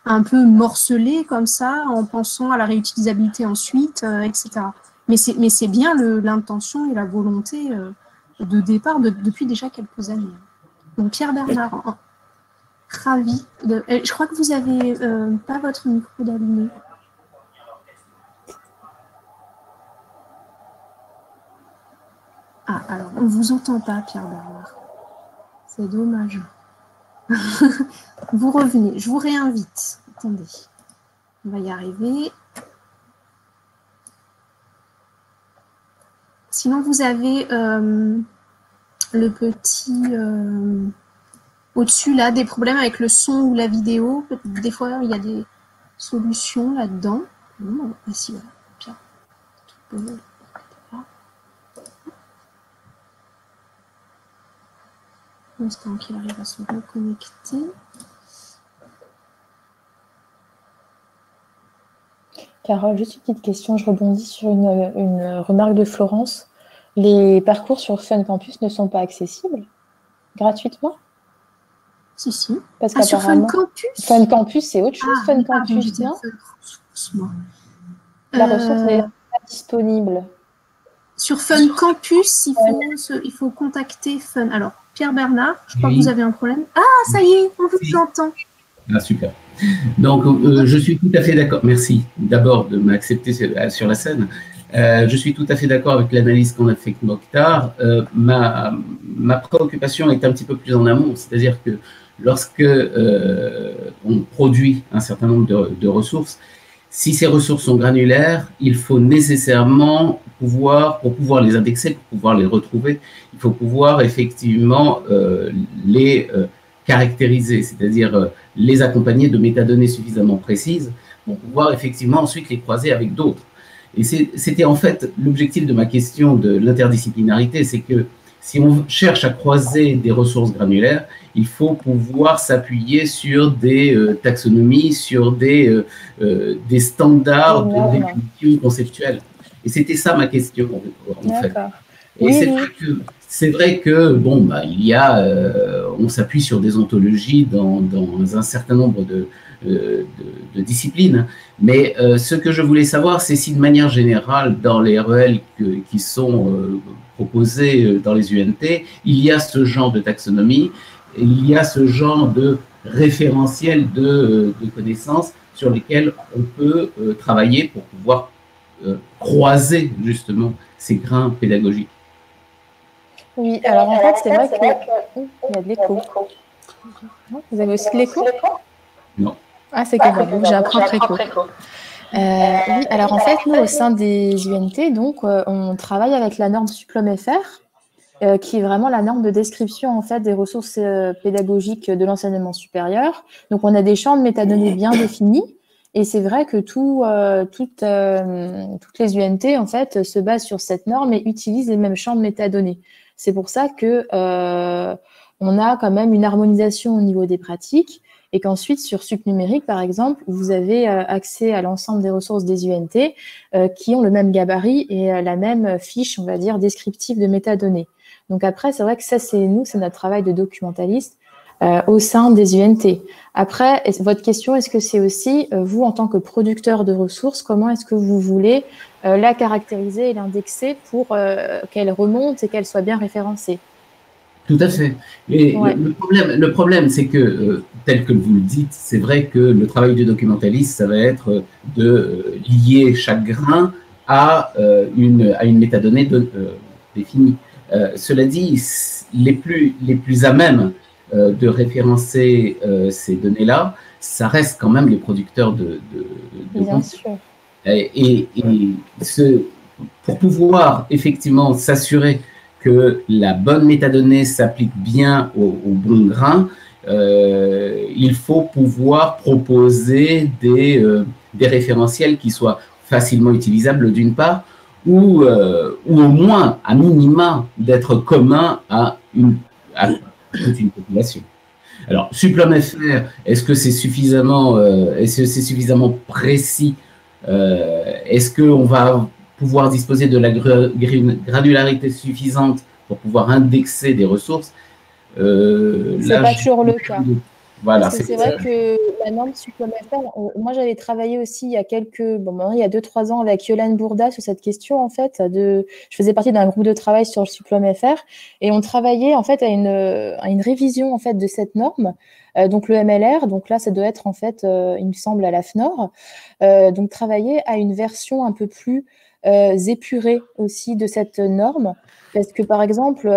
un peu morcelée comme ça, en pensant à la réutilisabilité ensuite, etc. » Mais c'est bien l'intention et la volonté de départ depuis déjà quelques années. Donc Pierre-Bernard, ravi. Je crois que vous n'avez pas votre micro d'allumé. Ah, alors on ne vous entend pas, Pierre-Bernard. C'est dommage. Vous revenez, je vous réinvite. Attendez, on va y arriver. Sinon, vous avez le petit au-dessus là, des problèmes avec le son ou la vidéo. Des fois, il y a des solutions là-dedans. Ah si, voilà. Bien. En espérant qu'il arrive à se reconnecter. Carole, juste une petite question, je rebondis sur une remarque de Florence. Les parcours sur Fun Campus ne sont pas accessibles gratuitement? Si, si. Parce sur Fun Campus? Fun Campus, c'est autre chose. Fun Campus, non? La ressource n'est pas disponible. Sur Fun Campus, il faut contacter Fun. Alors, Pierre-Bernard, je crois que vous avez un problème. Ah, ça y est, on vous entend. Ah, super. Donc, je suis tout à fait d'accord. Merci d'abord de m'accepter sur la scène. Je suis tout à fait d'accord avec l'analyse qu'on a faite avec Mokhtar. Ma préoccupation est un petit peu plus en amont, c'est-à-dire que lorsque on produit un certain nombre de ressources, si ces ressources sont granulaires, il faut nécessairement pouvoir, pour pouvoir les indexer, pour pouvoir les retrouver, il faut pouvoir effectivement les caractériser, c'est-à-dire les accompagner de métadonnées suffisamment précises pour pouvoir effectivement ensuite les croiser avec d'autres. Et c'était en fait l'objectif de ma question de l'interdisciplinarité, c'est que si on cherche à croiser des ressources granulaires, il faut pouvoir s'appuyer sur des taxonomies, sur des standards de définition conceptuelle. Et c'était ça ma question en fait. Et c'est vrai que, bon, il y a, on s'appuie sur des ontologies dans un certain nombre de disciplines, mais ce que je voulais savoir, c'est si de manière générale, dans les REL qui sont proposés dans les UNT, il y a ce genre de taxonomie, il y a ce genre de référentiel de connaissances sur lesquelles on peut travailler pour pouvoir croiser justement ces grains pédagogiques. Oui, alors en fait, c'est vrai qu'il y a de l'écho. Vous avez aussi de l'écho? Non. Ah, c'est que bon, j'ai un propre écho. Oui, alors en fait, nous, au sein des UNT, donc, on travaille avec la norme SupLOMFR, qui est vraiment la norme de description en fait, des ressources pédagogiques de l'enseignement supérieur. Donc, on a des champs de métadonnées bien définis. Et c'est vrai que toutes les UNT en fait, se basent sur cette norme et utilisent les mêmes champs de métadonnées. C'est pour ça que on a quand même une harmonisation au niveau des pratiques et qu'ensuite, sur Supnumérique, par exemple, vous avez accès à l'ensemble des ressources des UNT qui ont le même gabarit et la même fiche, on va dire, descriptive de métadonnées. Donc après, c'est vrai que ça, c'est nous, c'est notre travail de documentaliste au sein des UNT. Après, votre question, est-ce que c'est aussi, vous, en tant que producteur de ressources, comment est-ce que vous voulez la caractériser et l'indexer pour qu'elle remonte et qu'elle soit bien référencée? Tout à fait. Et le problème, c'est que, tel que vous le dites, c'est vrai que le travail du documentaliste, ça va être de lier chaque grain à une métadonnée définie. Cela dit, les plus à même de référencer ces données-là, ça reste quand même les producteurs de Bien comptes. Sûr. Pour pouvoir effectivement s'assurer que la bonne métadonnée s'applique bien au bon grain, il faut pouvoir proposer des référentiels qui soient facilement utilisables d'une part, ou au moins, à minima, d'être communs à toute une population. Alors, SupLOMFR, est-ce que c'est suffisamment, précis? Est-ce qu'on va pouvoir disposer de la granularité suffisante pour pouvoir indexer des ressources? C'est pas toujours le cas. Voilà, c'est vrai que la norme SupLOMFR, moi j'avais travaillé aussi il y a 2-3 ans avec Yolande Bourda sur cette question en fait. Je faisais partie d'un groupe de travail sur le SupLOMFR et on travaillait en fait à une révision en fait de cette norme. Donc le MLR, donc là ça doit être en fait, il me semble à la FNOR, donc travailler à une version un peu plus épurée aussi de cette norme, parce que par exemple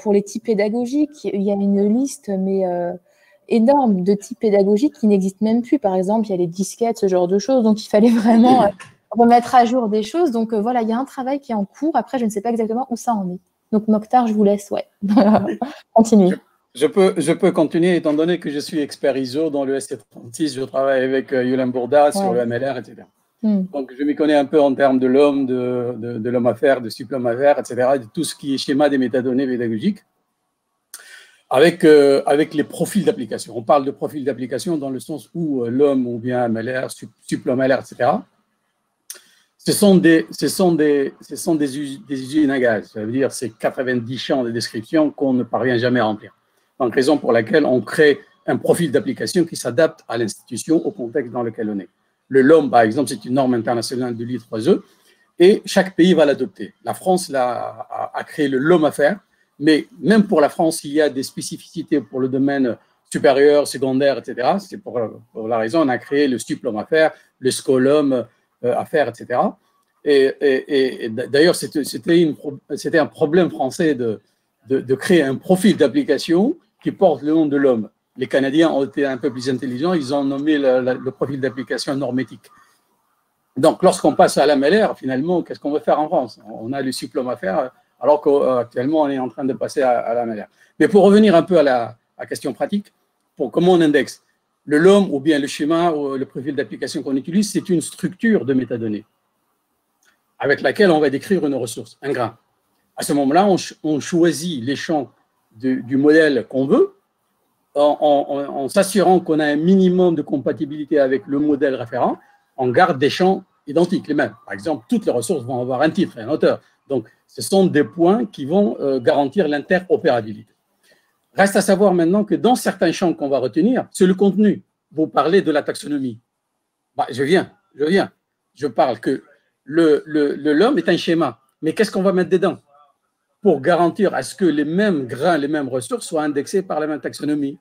pour les types pédagogiques, il y a une liste mais énorme de types pédagogiques qui n'existent même plus. Par exemple, il y a les disquettes, ce genre de choses, donc il fallait vraiment remettre à jour des choses. Donc voilà, il y a un travail qui est en cours. Après, je ne sais pas exactement où ça en est. Donc Mokhtar, je vous laisse, ouais. Continuez. Je peux continuer, étant donné que je suis expert ISO dans le SC36, je travaille avec Yolande Bourda sur le MLR, etc. Donc, je m'y connais un peu en termes de l'homme, de l'homme-affaire, de SupLOMFR, etc., de tout ce qui est schéma des métadonnées pédagogiques, avec les profils d'application. On parle de profils d'application dans le sens où l'homme ou bien MLR, SupLOMFR, etc., ce sont des usines à gaz, ça veut dire c'est 90 champs de description qu'on ne parvient jamais à remplir. Donc, raison pour laquelle on crée un profil d'application qui s'adapte à l'institution, au contexte dans lequel on est. Le LOM, par exemple, c'est une norme internationale de l'I3E et chaque pays va l'adopter. La France a créé le LOMFR, mais même pour la France, il y a des spécificités pour le domaine supérieur, secondaire, etc. C'est pour la raison on a créé le SupLOMFR, le SCOLOM, affaires, etc. Et d'ailleurs, c'était un problème français de créer un profil d'application qui porte le nom de l'homme. Les Canadiens ont été un peu plus intelligents, ils ont nommé le profil d'application normétique. Donc, lorsqu'on passe à l'MLR, finalement, qu'est-ce qu'on veut faire en France? On a le SupLOMFR, alors qu'actuellement, on est en train de passer à l'MLR. Mais pour revenir un peu à la question pratique, pour comment on indexe? Le LOM ou bien le schéma ou le profil d'application qu'on utilise, c'est une structure de métadonnées avec laquelle on va décrire une ressource, un grain. À ce moment-là, on choisit les champs du modèle qu'on veut en s'assurant qu'on a un minimum de compatibilité avec le modèle référent. On garde des champs identiques, les mêmes. Par exemple, toutes les ressources vont avoir un titre et un auteur. Donc, ce sont des points qui vont garantir l'interopérabilité. Reste à savoir maintenant que dans certains champs qu'on va retenir, c'est le contenu. Vous parlez de la taxonomie. Bah, je viens. Je parle que le LOM est un schéma. Mais qu'est-ce qu'on va mettre dedans pour garantir à ce que les mêmes grains, les mêmes ressources soient indexés par la même taxonomie?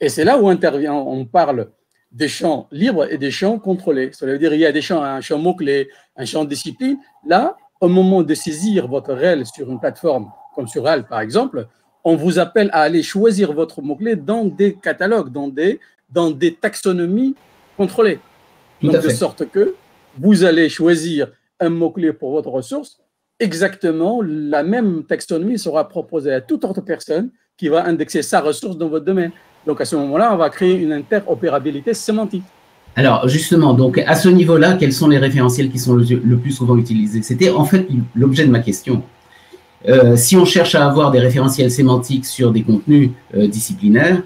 Et c'est là où intervient, on parle des champs libres et des champs contrôlés. Ça veut dire qu'il y a des champs, un champ mot-clé, un champ discipline. Là, au moment de saisir votre REL sur une plateforme, comme sur HAL par exemple, on vous appelle à aller choisir votre mot-clé dans des catalogues, dans des taxonomies contrôlées. Donc, de sorte que vous allez choisir un mot-clé pour votre ressource, exactement la même taxonomie sera proposée à toute autre personne qui va indexer sa ressource dans votre domaine. Donc, à ce moment-là, on va créer une interopérabilité sémantique. Alors, justement, donc à ce niveau-là, quels sont les référentiels qui sont le plus souvent utilisés? C'était en fait l'objet de ma question. Si on cherche à avoir des référentiels sémantiques sur des contenus disciplinaires,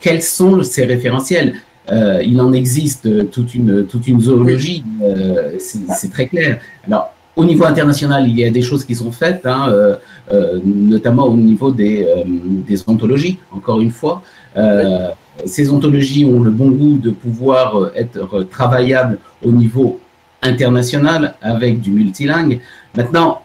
quels sont ces référentiels? Il en existe toute une zoologie, c'est très clair. Alors, au niveau international, il y a des choses qui sont faites, hein, notamment au niveau des ontologies, encore une fois. Ces ontologies ont le bon goût de pouvoir être travaillables au niveau international avec du multilingue. Maintenant,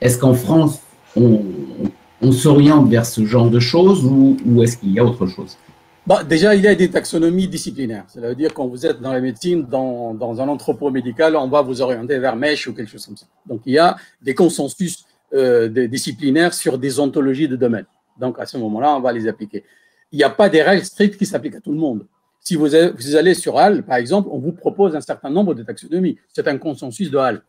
est-ce qu'en France, on s'oriente vers ce genre de choses ou est-ce qu'il y a autre chose? Bah, déjà, il y a des taxonomies disciplinaires. Ça veut dire quand vous êtes dans la médecine, dans un entrepôt médical, on va vous orienter vers Mèche ou quelque chose comme ça. Donc, il y a des consensus disciplinaires sur des ontologies de domaine. Donc, à ce moment-là, on va les appliquer. Il n'y a pas des règles strictes qui s'appliquent à tout le monde. Si vous allez sur HAL, par exemple, on vous propose un certain nombre de taxonomies. C'est un consensus de HAL.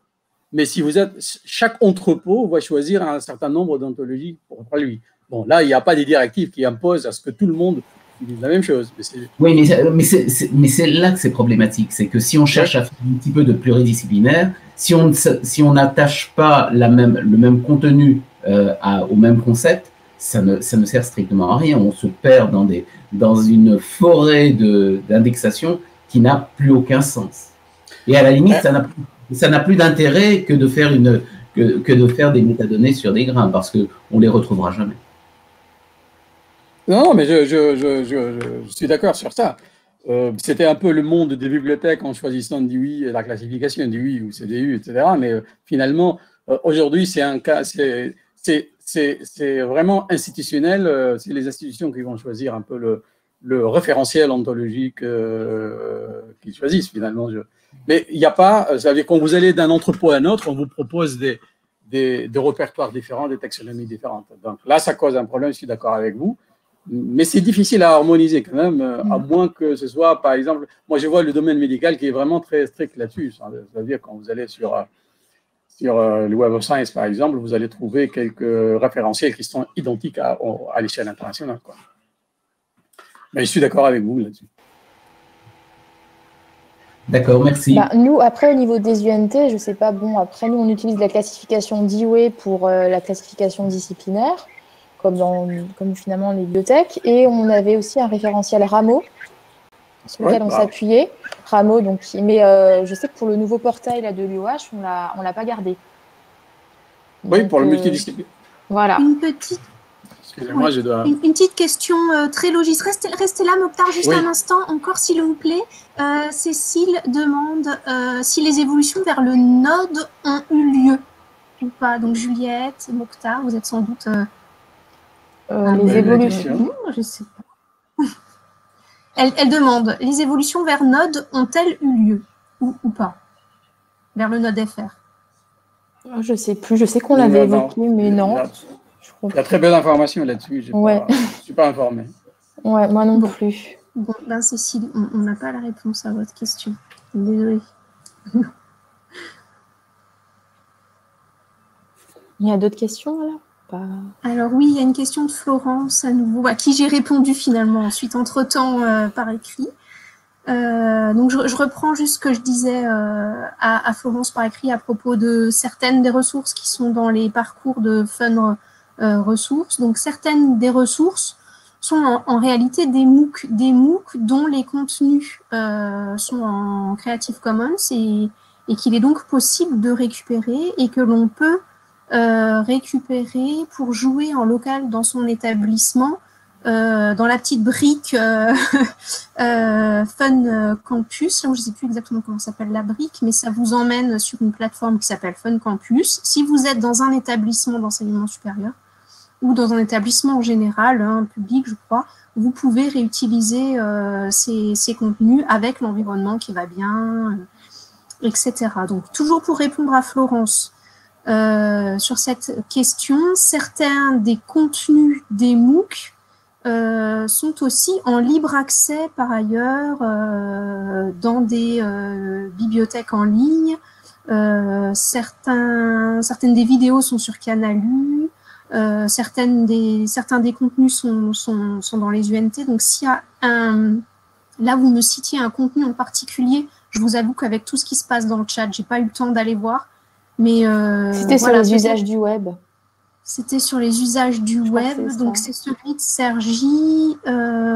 Mais si vous êtes, chaque entrepôt va choisir un certain nombre d'ontologies pour lui. Bon, là, il n'y a pas des directives qui imposent à ce que tout le monde dise la même chose. Mais oui, mais c'est là que c'est problématique. C'est que si on cherche à faire un petit peu de pluridisciplinaire, si on n'attache pas le même contenu au même concept, ça ne sert strictement à rien. On se perd dans une forêt d'indexation qui n'a plus aucun sens. Et à la limite, ça n'a plus d'intérêt que de faire que de faire des métadonnées sur des grains, parce qu'on ne les retrouvera jamais. Non, mais je suis d'accord sur ça. C'était un peu le monde des bibliothèques en choisissant DOI, la classification DOI ou CDU, etc. Mais finalement, aujourd'hui, c'est un cas, c'est vraiment institutionnel. C'est les institutions qui vont choisir un peu le référentiel ontologique qu'ils choisissent finalement. Mais il n'y a pas, ça veut dire quand vous allez d'un entrepôt à un autre, on vous propose des répertoires différents, des taxonomies différentes. Donc là, ça cause un problème, je suis d'accord avec vous. Mais c'est difficile à harmoniser quand même, à moins que ce soit, par exemple, moi je vois le domaine médical qui est vraiment très strict là-dessus. C'est-à-dire quand vous allez sur le Web of Science, par exemple, vous allez trouver quelques référentiels qui sont identiques à l'échelle internationale, quoi. Mais je suis d'accord avec vous là-dessus. D'accord, merci. Bah, nous, après, au niveau des UNT, je ne sais pas, bon, après, nous, on utilise la classification DOE pour la classification disciplinaire. Comme finalement les bibliothèques, et on avait aussi un référentiel Rameau sur lequel on s'appuyait. Rameau, donc, mais je sais que pour le nouveau portail là, de l'UOH, on ne l'a pas gardé. Oui, donc, pour le multidisciplinaire. Voilà. Une petite, excusez-moi, je dois... une petite question très logique. Restez là, Mokhtar, juste un instant encore, s'il vous plaît. Cécile demande si les évolutions vers le node ont eu lieu ou pas. Donc, Juliette, Mokhtar, vous êtes sans doute... les évolutions, je sais pas. Elle demande, les évolutions vers Node ont-elles eu lieu ou pas? Vers le Node FR? Je sais plus, je sais qu'on l'avait évoqué, mais non. Il y a très belle information là-dessus, je ne suis pas informée. Ouais, moi non plus. Bon, ben Cécile, on n'a pas la réponse à votre question. Désolée. Il y a d'autres questions là? Alors oui, il y a une question de Florence à nouveau, à qui j'ai répondu finalement ensuite, entre-temps par écrit. Donc je reprends juste ce que je disais à Florence par écrit à propos de certaines des ressources qui sont dans les parcours de Fun Ressources. Donc certaines des ressources sont en réalité des MOOC dont les contenus sont en Creative Commons et qu'il est donc possible de récupérer et que l'on peut récupérer pour jouer en local dans son établissement dans la petite brique Fun Campus. Là où je ne sais plus exactement comment s'appelle la brique, mais ça vous emmène sur une plateforme qui s'appelle Fun Campus. Si vous êtes dans un établissement d'enseignement supérieur ou dans un établissement en général, public je crois, vous pouvez réutiliser ces contenus avec l'environnement qui va bien, etc. Donc toujours pour répondre à Florence, sur cette question, certains des contenus des MOOC sont aussi en libre accès par ailleurs dans des bibliothèques en ligne. Certaines des vidéos sont sur CanalU, certains des contenus sont dans les UNT. Donc s'il y a là vous me citiez un contenu en particulier, je vous avoue qu'avec tout ce qui se passe dans le chat, j'ai pas eu le temps d'aller voir. Mais c'était sur les usages du web. C'était sur les usages du web. Donc, c'est celui de Sergi.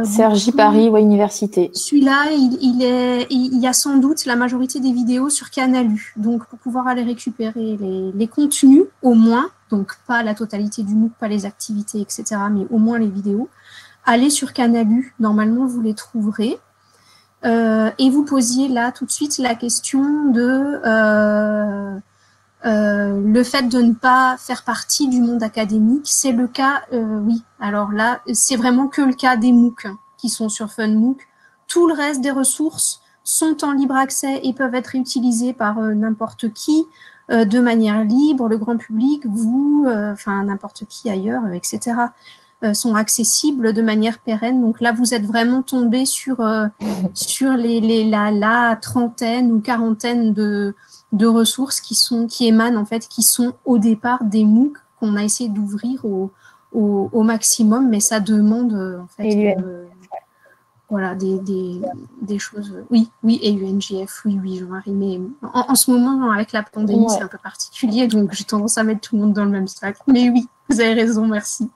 Sergi Paris, ouais, Université. Celui-là, il y a sans doute la majorité des vidéos sur CanalU. Donc, pour pouvoir aller récupérer les contenus, au moins, donc pas la totalité du MOOC, pas les activités, etc., mais au moins les vidéos, allez sur CanalU. Normalement, vous les trouverez. Et vous posiez là tout de suite la question de... le fait de ne pas faire partie du monde académique, c'est le cas, oui, alors là, c'est vraiment que le cas des MOOC qui sont sur FunMOOC. Tout le reste des ressources sont en libre accès et peuvent être réutilisées par n'importe qui, de manière libre, le grand public, vous, enfin n'importe qui ailleurs, etc., sont accessibles de manière pérenne. Donc là, vous êtes vraiment tombé sur la trentaine ou quarantaine de ressources qui émanent en fait, qui sont au départ des MOOC qu'on a essayé d'ouvrir au maximum, mais ça demande en fait voilà des choses. Oui, et UNGF, oui, Jean-Marie, mais en ce moment avec la pandémie c'est un peu particulier, donc j'ai tendance à mettre tout le monde dans le même sac. Mais oui, vous avez raison, merci.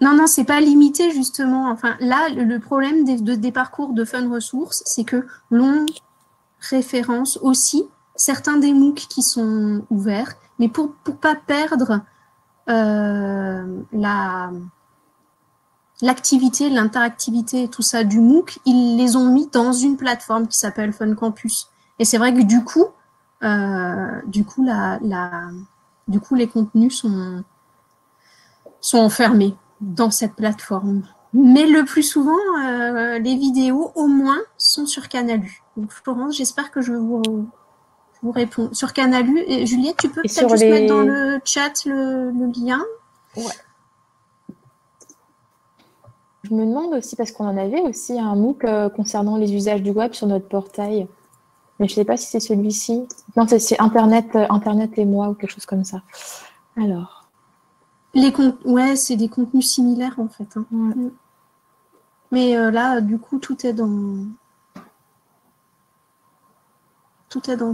Non, c'est pas limité justement. Enfin, là, le problème des parcours de Fun Ressources, c'est que l'on référence aussi certains des MOOC qui sont ouverts, mais pour pas perdre l'activité, l'interactivité et tout ça du MOOC, ils les ont mis dans une plateforme qui s'appelle Fun Campus. Et c'est vrai que du coup, les contenus sont enfermés dans cette plateforme. Mais le plus souvent, les vidéos, au moins, sont sur CanalU. Donc, Florence, j'espère que je vous réponds. Sur CanalU, et Juliette, tu peux peut-être juste mettre dans le chat le lien. Ouais. Je me demande aussi, parce qu'on en avait aussi un MOOC concernant les usages du web sur notre portail. Mais je ne sais pas si c'est celui-ci. Non, c'est Internet et moi ou quelque chose comme ça. Alors. Ouais, c'est des contenus similaires en fait. Hein. Ouais. Mais là, du coup, tout est dans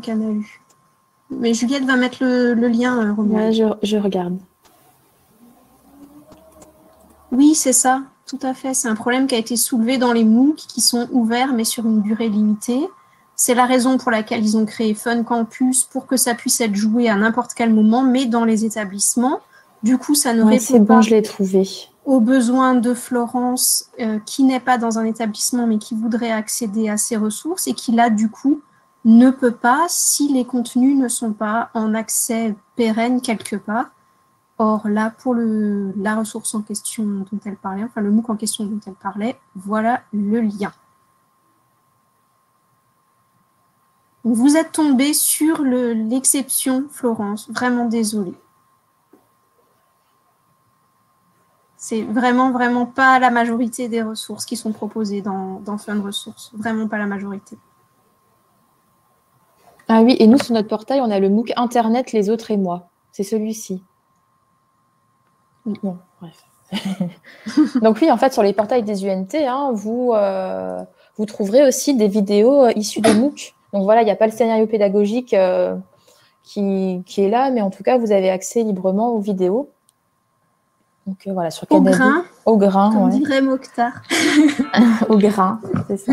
CanalU. Mais Juliette va mettre le lien, Romain. Ouais, je regarde. Oui, c'est ça. Tout à fait. C'est un problème qui a été soulevé dans les MOOC qui sont ouverts mais sur une durée limitée. C'est la raison pour laquelle ils ont créé Fun Campus, pour que ça puisse être joué à n'importe quel moment, mais dans les établissements. Du coup, ça ne répond pas aux besoins de Florence qui n'est pas dans un établissement mais qui voudrait accéder à ses ressources et qui là, du coup, ne peut pas si les contenus ne sont pas en accès pérenne quelque part. Or là, pour la ressource en question dont elle parlait, enfin le MOOC en question dont elle parlait, voilà le lien. Vous êtes tombé sur l'exception, Florence. Vraiment désolée. C'est vraiment, vraiment pas la majorité des ressources qui sont proposées dans Fun Ressources. Vraiment pas la majorité. Ah oui, et nous, sur notre portail, on a le MOOC Internet, les autres et moi. C'est celui-ci. Bon, bref. Donc oui, en fait, sur les portails des UNT, hein, vous trouverez aussi des vidéos issues de MOOC. Donc voilà, il n'y a pas le scénario pédagogique qui est là, mais en tout cas, vous avez accès librement aux vidéos. Donc voilà, sur CanalU. Au grain, comme dirait Mokhtar. Au grain, c'est ça.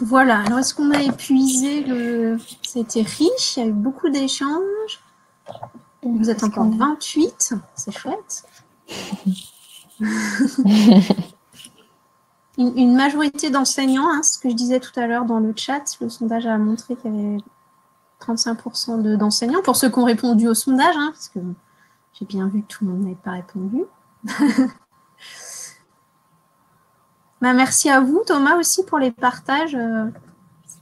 Voilà, alors est-ce qu'on a épuisé le... C'était riche, il y a eu beaucoup d'échanges. Vous êtes encore 28, c'est chouette. Une majorité d'enseignants, hein, ce que je disais tout à l'heure dans le chat, le sondage a montré qu'il y avait 35% d'enseignants, pour ceux qui ont répondu au sondage, hein, parce que j'ai bien vu que tout le monde n'avait pas répondu. Bah, merci à vous, Thomas, aussi pour les partages.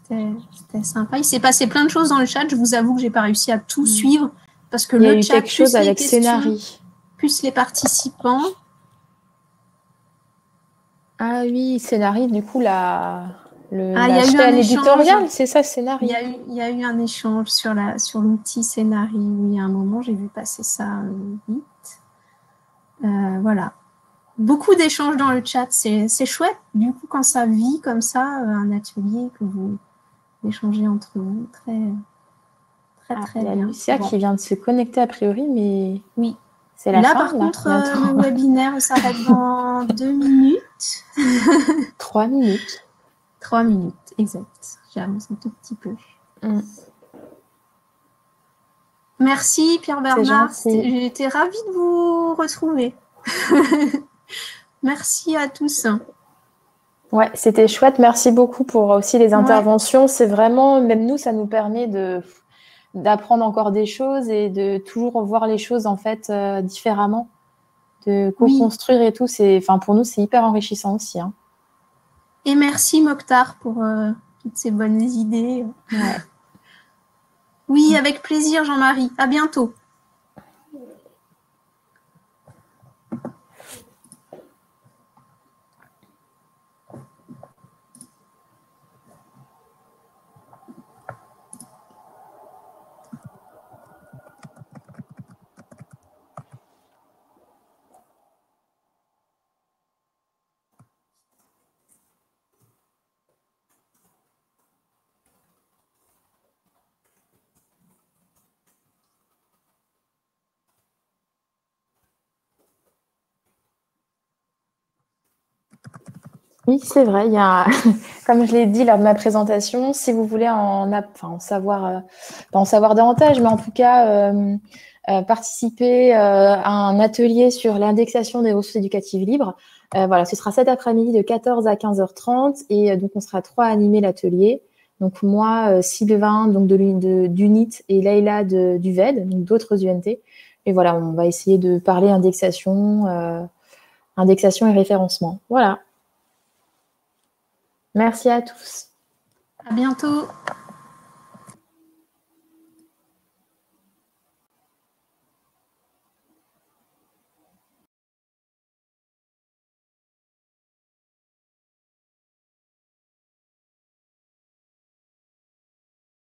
C'était sympa. Il s'est passé plein de choses dans le chat. Je vous avoue que je n'ai pas réussi à tout suivre parce que le chat, plus les questions, plus les participants. Ah oui, Scénari, du coup, l'éditorial, c'est ça, Scénari. Il y a eu un échange sur l'outil Scénari. Il y a un moment, j'ai vu passer ça vite. Voilà. Beaucoup d'échanges dans le chat, c'est chouette. Du coup, quand ça vit comme ça, un atelier que vous échangez entre vous, très bien. Il y a Lucia qui vient de se connecter a priori, mais... Oui. C'est la fin, par contre, le webinaire s'arrête dans 2 minutes. 3 minutes. 3 minutes, exact. J'avance un tout petit peu. Mm. Merci Pierre-Bernard. J'ai été ravie de vous retrouver. Merci à tous. Ouais, c'était chouette. Merci beaucoup pour aussi les interventions. Ouais. C'est vraiment, même nous, ça nous permet d'apprendre encore des choses et de toujours voir les choses en fait différemment, de co-construire et tout. Pour nous, c'est hyper enrichissant aussi. Hein. Et merci Mokhtar pour toutes ces bonnes idées. Ouais. Oui, avec plaisir Jean-Marie. À bientôt. Oui, c'est vrai. Il y a, comme je l'ai dit lors de ma présentation, si vous voulez en savoir davantage, mais en tout cas participer à un atelier sur l'indexation des ressources éducatives libres. Voilà, ce sera cet après-midi de 14 à 15h30 et donc on sera 3 à animer l'atelier. Donc moi, Sylvain donc d'UNIT et Leïla d'UVED, donc d'autres UNT. Et voilà, on va essayer de parler indexation et référencement. Voilà. Merci à tous. À bientôt.